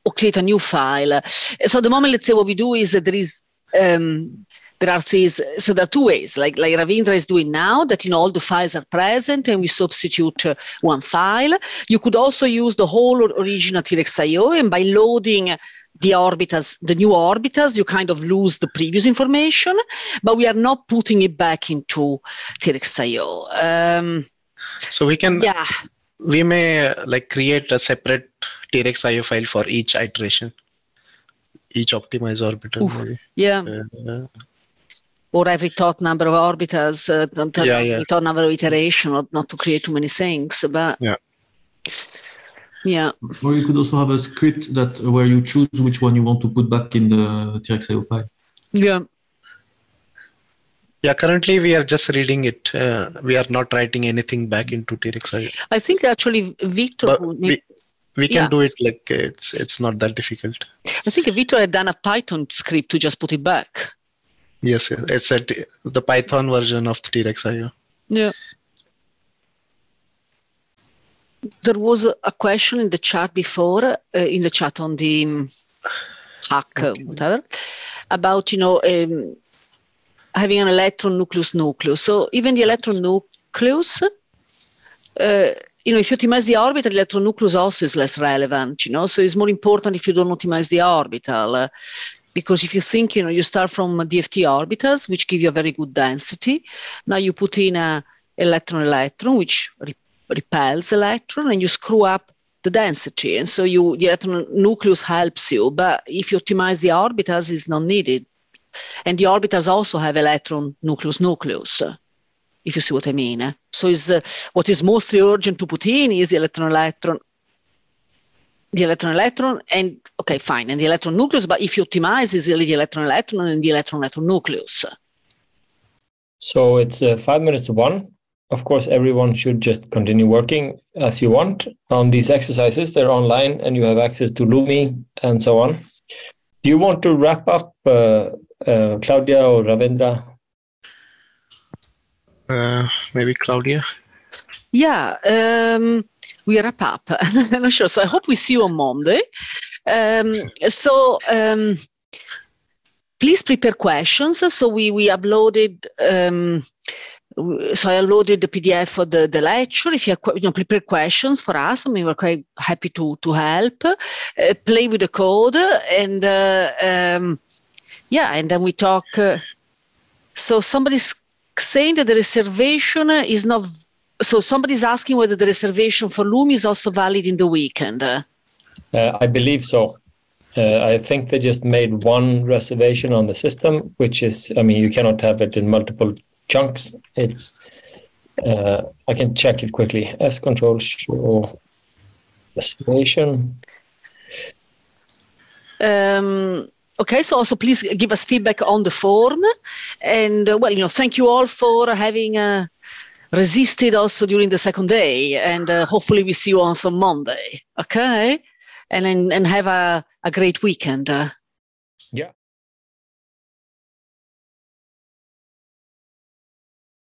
or create a new file. So at the moment, let's say what we do is that there is, um, There are these, so there are two ways, like, like Ravindra is doing now, that you know all the files are present and we substitute uh, one file. You could also use the whole original TREXIO, and by loading the orbitals, the new orbitals, you kind of lose the previous information, but we are not putting it back into TREXIO. Um, so we can, yeah. we may uh, like create a separate TREXIO file for each iteration, each optimized orbital. Oof, yeah. Uh, or every thought number of orbitals, uh, don't yeah, every yeah. thought number of iteration, or not to create too many things, but yeah. yeah. Or you could also have a script that where you choose which one you want to put back in the TREXIO file. Yeah. Yeah, currently we are just reading it. Uh, we are not writing anything back into TREXIO. I think actually Victor... We can yeah. do it, like it's it's not that difficult. I think Victor had done a Python script to just put it back. Yes, it's at the Python version of TREXIO. Yeah. There was a question in the chat before, uh, in the chat on the um, hack, okay. whatever, about you know um, having an electron nucleus nucleus. So even the electron nucleus. Uh, You know, if you optimize the orbital, the electron nucleus also is less relevant, you know, so it's more important if you don't optimize the orbital, uh, because if you think, you know, you start from D F T orbitals, which give you a very good density. Now you put in a electron-electron, which re repels electron, and you screw up the density. And so you, the electron nucleus helps you, but if you optimize the orbitals, it's not needed. And the orbitals also have electron nucleus-nucleus. If you see what I mean. So is uh, what is mostly urgent to put in is the electron-electron, the electron-electron, and okay, fine, and the electron nucleus, but if you optimize, it's really the electron-electron and the electron-electron nucleus. So it's uh, five minutes to one. Of course, everyone should just continue working as you want on these exercises. They're online, and you have access to LUMI and so on. Do you want to wrap up, uh, uh, Claudia or Ravindra? Uh, maybe Claudia? Yeah, um, we wrap up. I'm not sure. So I hope we see you on Monday. Um, so um, please prepare questions. So we, we uploaded... Um, So I uploaded the P D F of the, the lecture. If you, have, you know, prepare questions for us, I mean, we're quite happy to, to help. Uh, play with the code. And uh, um, yeah, and then we talk. Uh, so somebody's saying that the reservation is not, so somebody's asking whether the reservation for LUMI is also valid in the weekend. Uh, I believe so. Uh, I think they just made one reservation on the system, which is, I mean, you cannot have it in multiple chunks. It's, uh, I can check it quickly. S control show reservation. Um. Okay, so also please give us feedback on the form, and uh, well, you know, thank you all for having uh, resisted also during the second day, and uh, hopefully we see you on some Monday. Okay, and and, and have a, a great weekend. Uh. Yeah.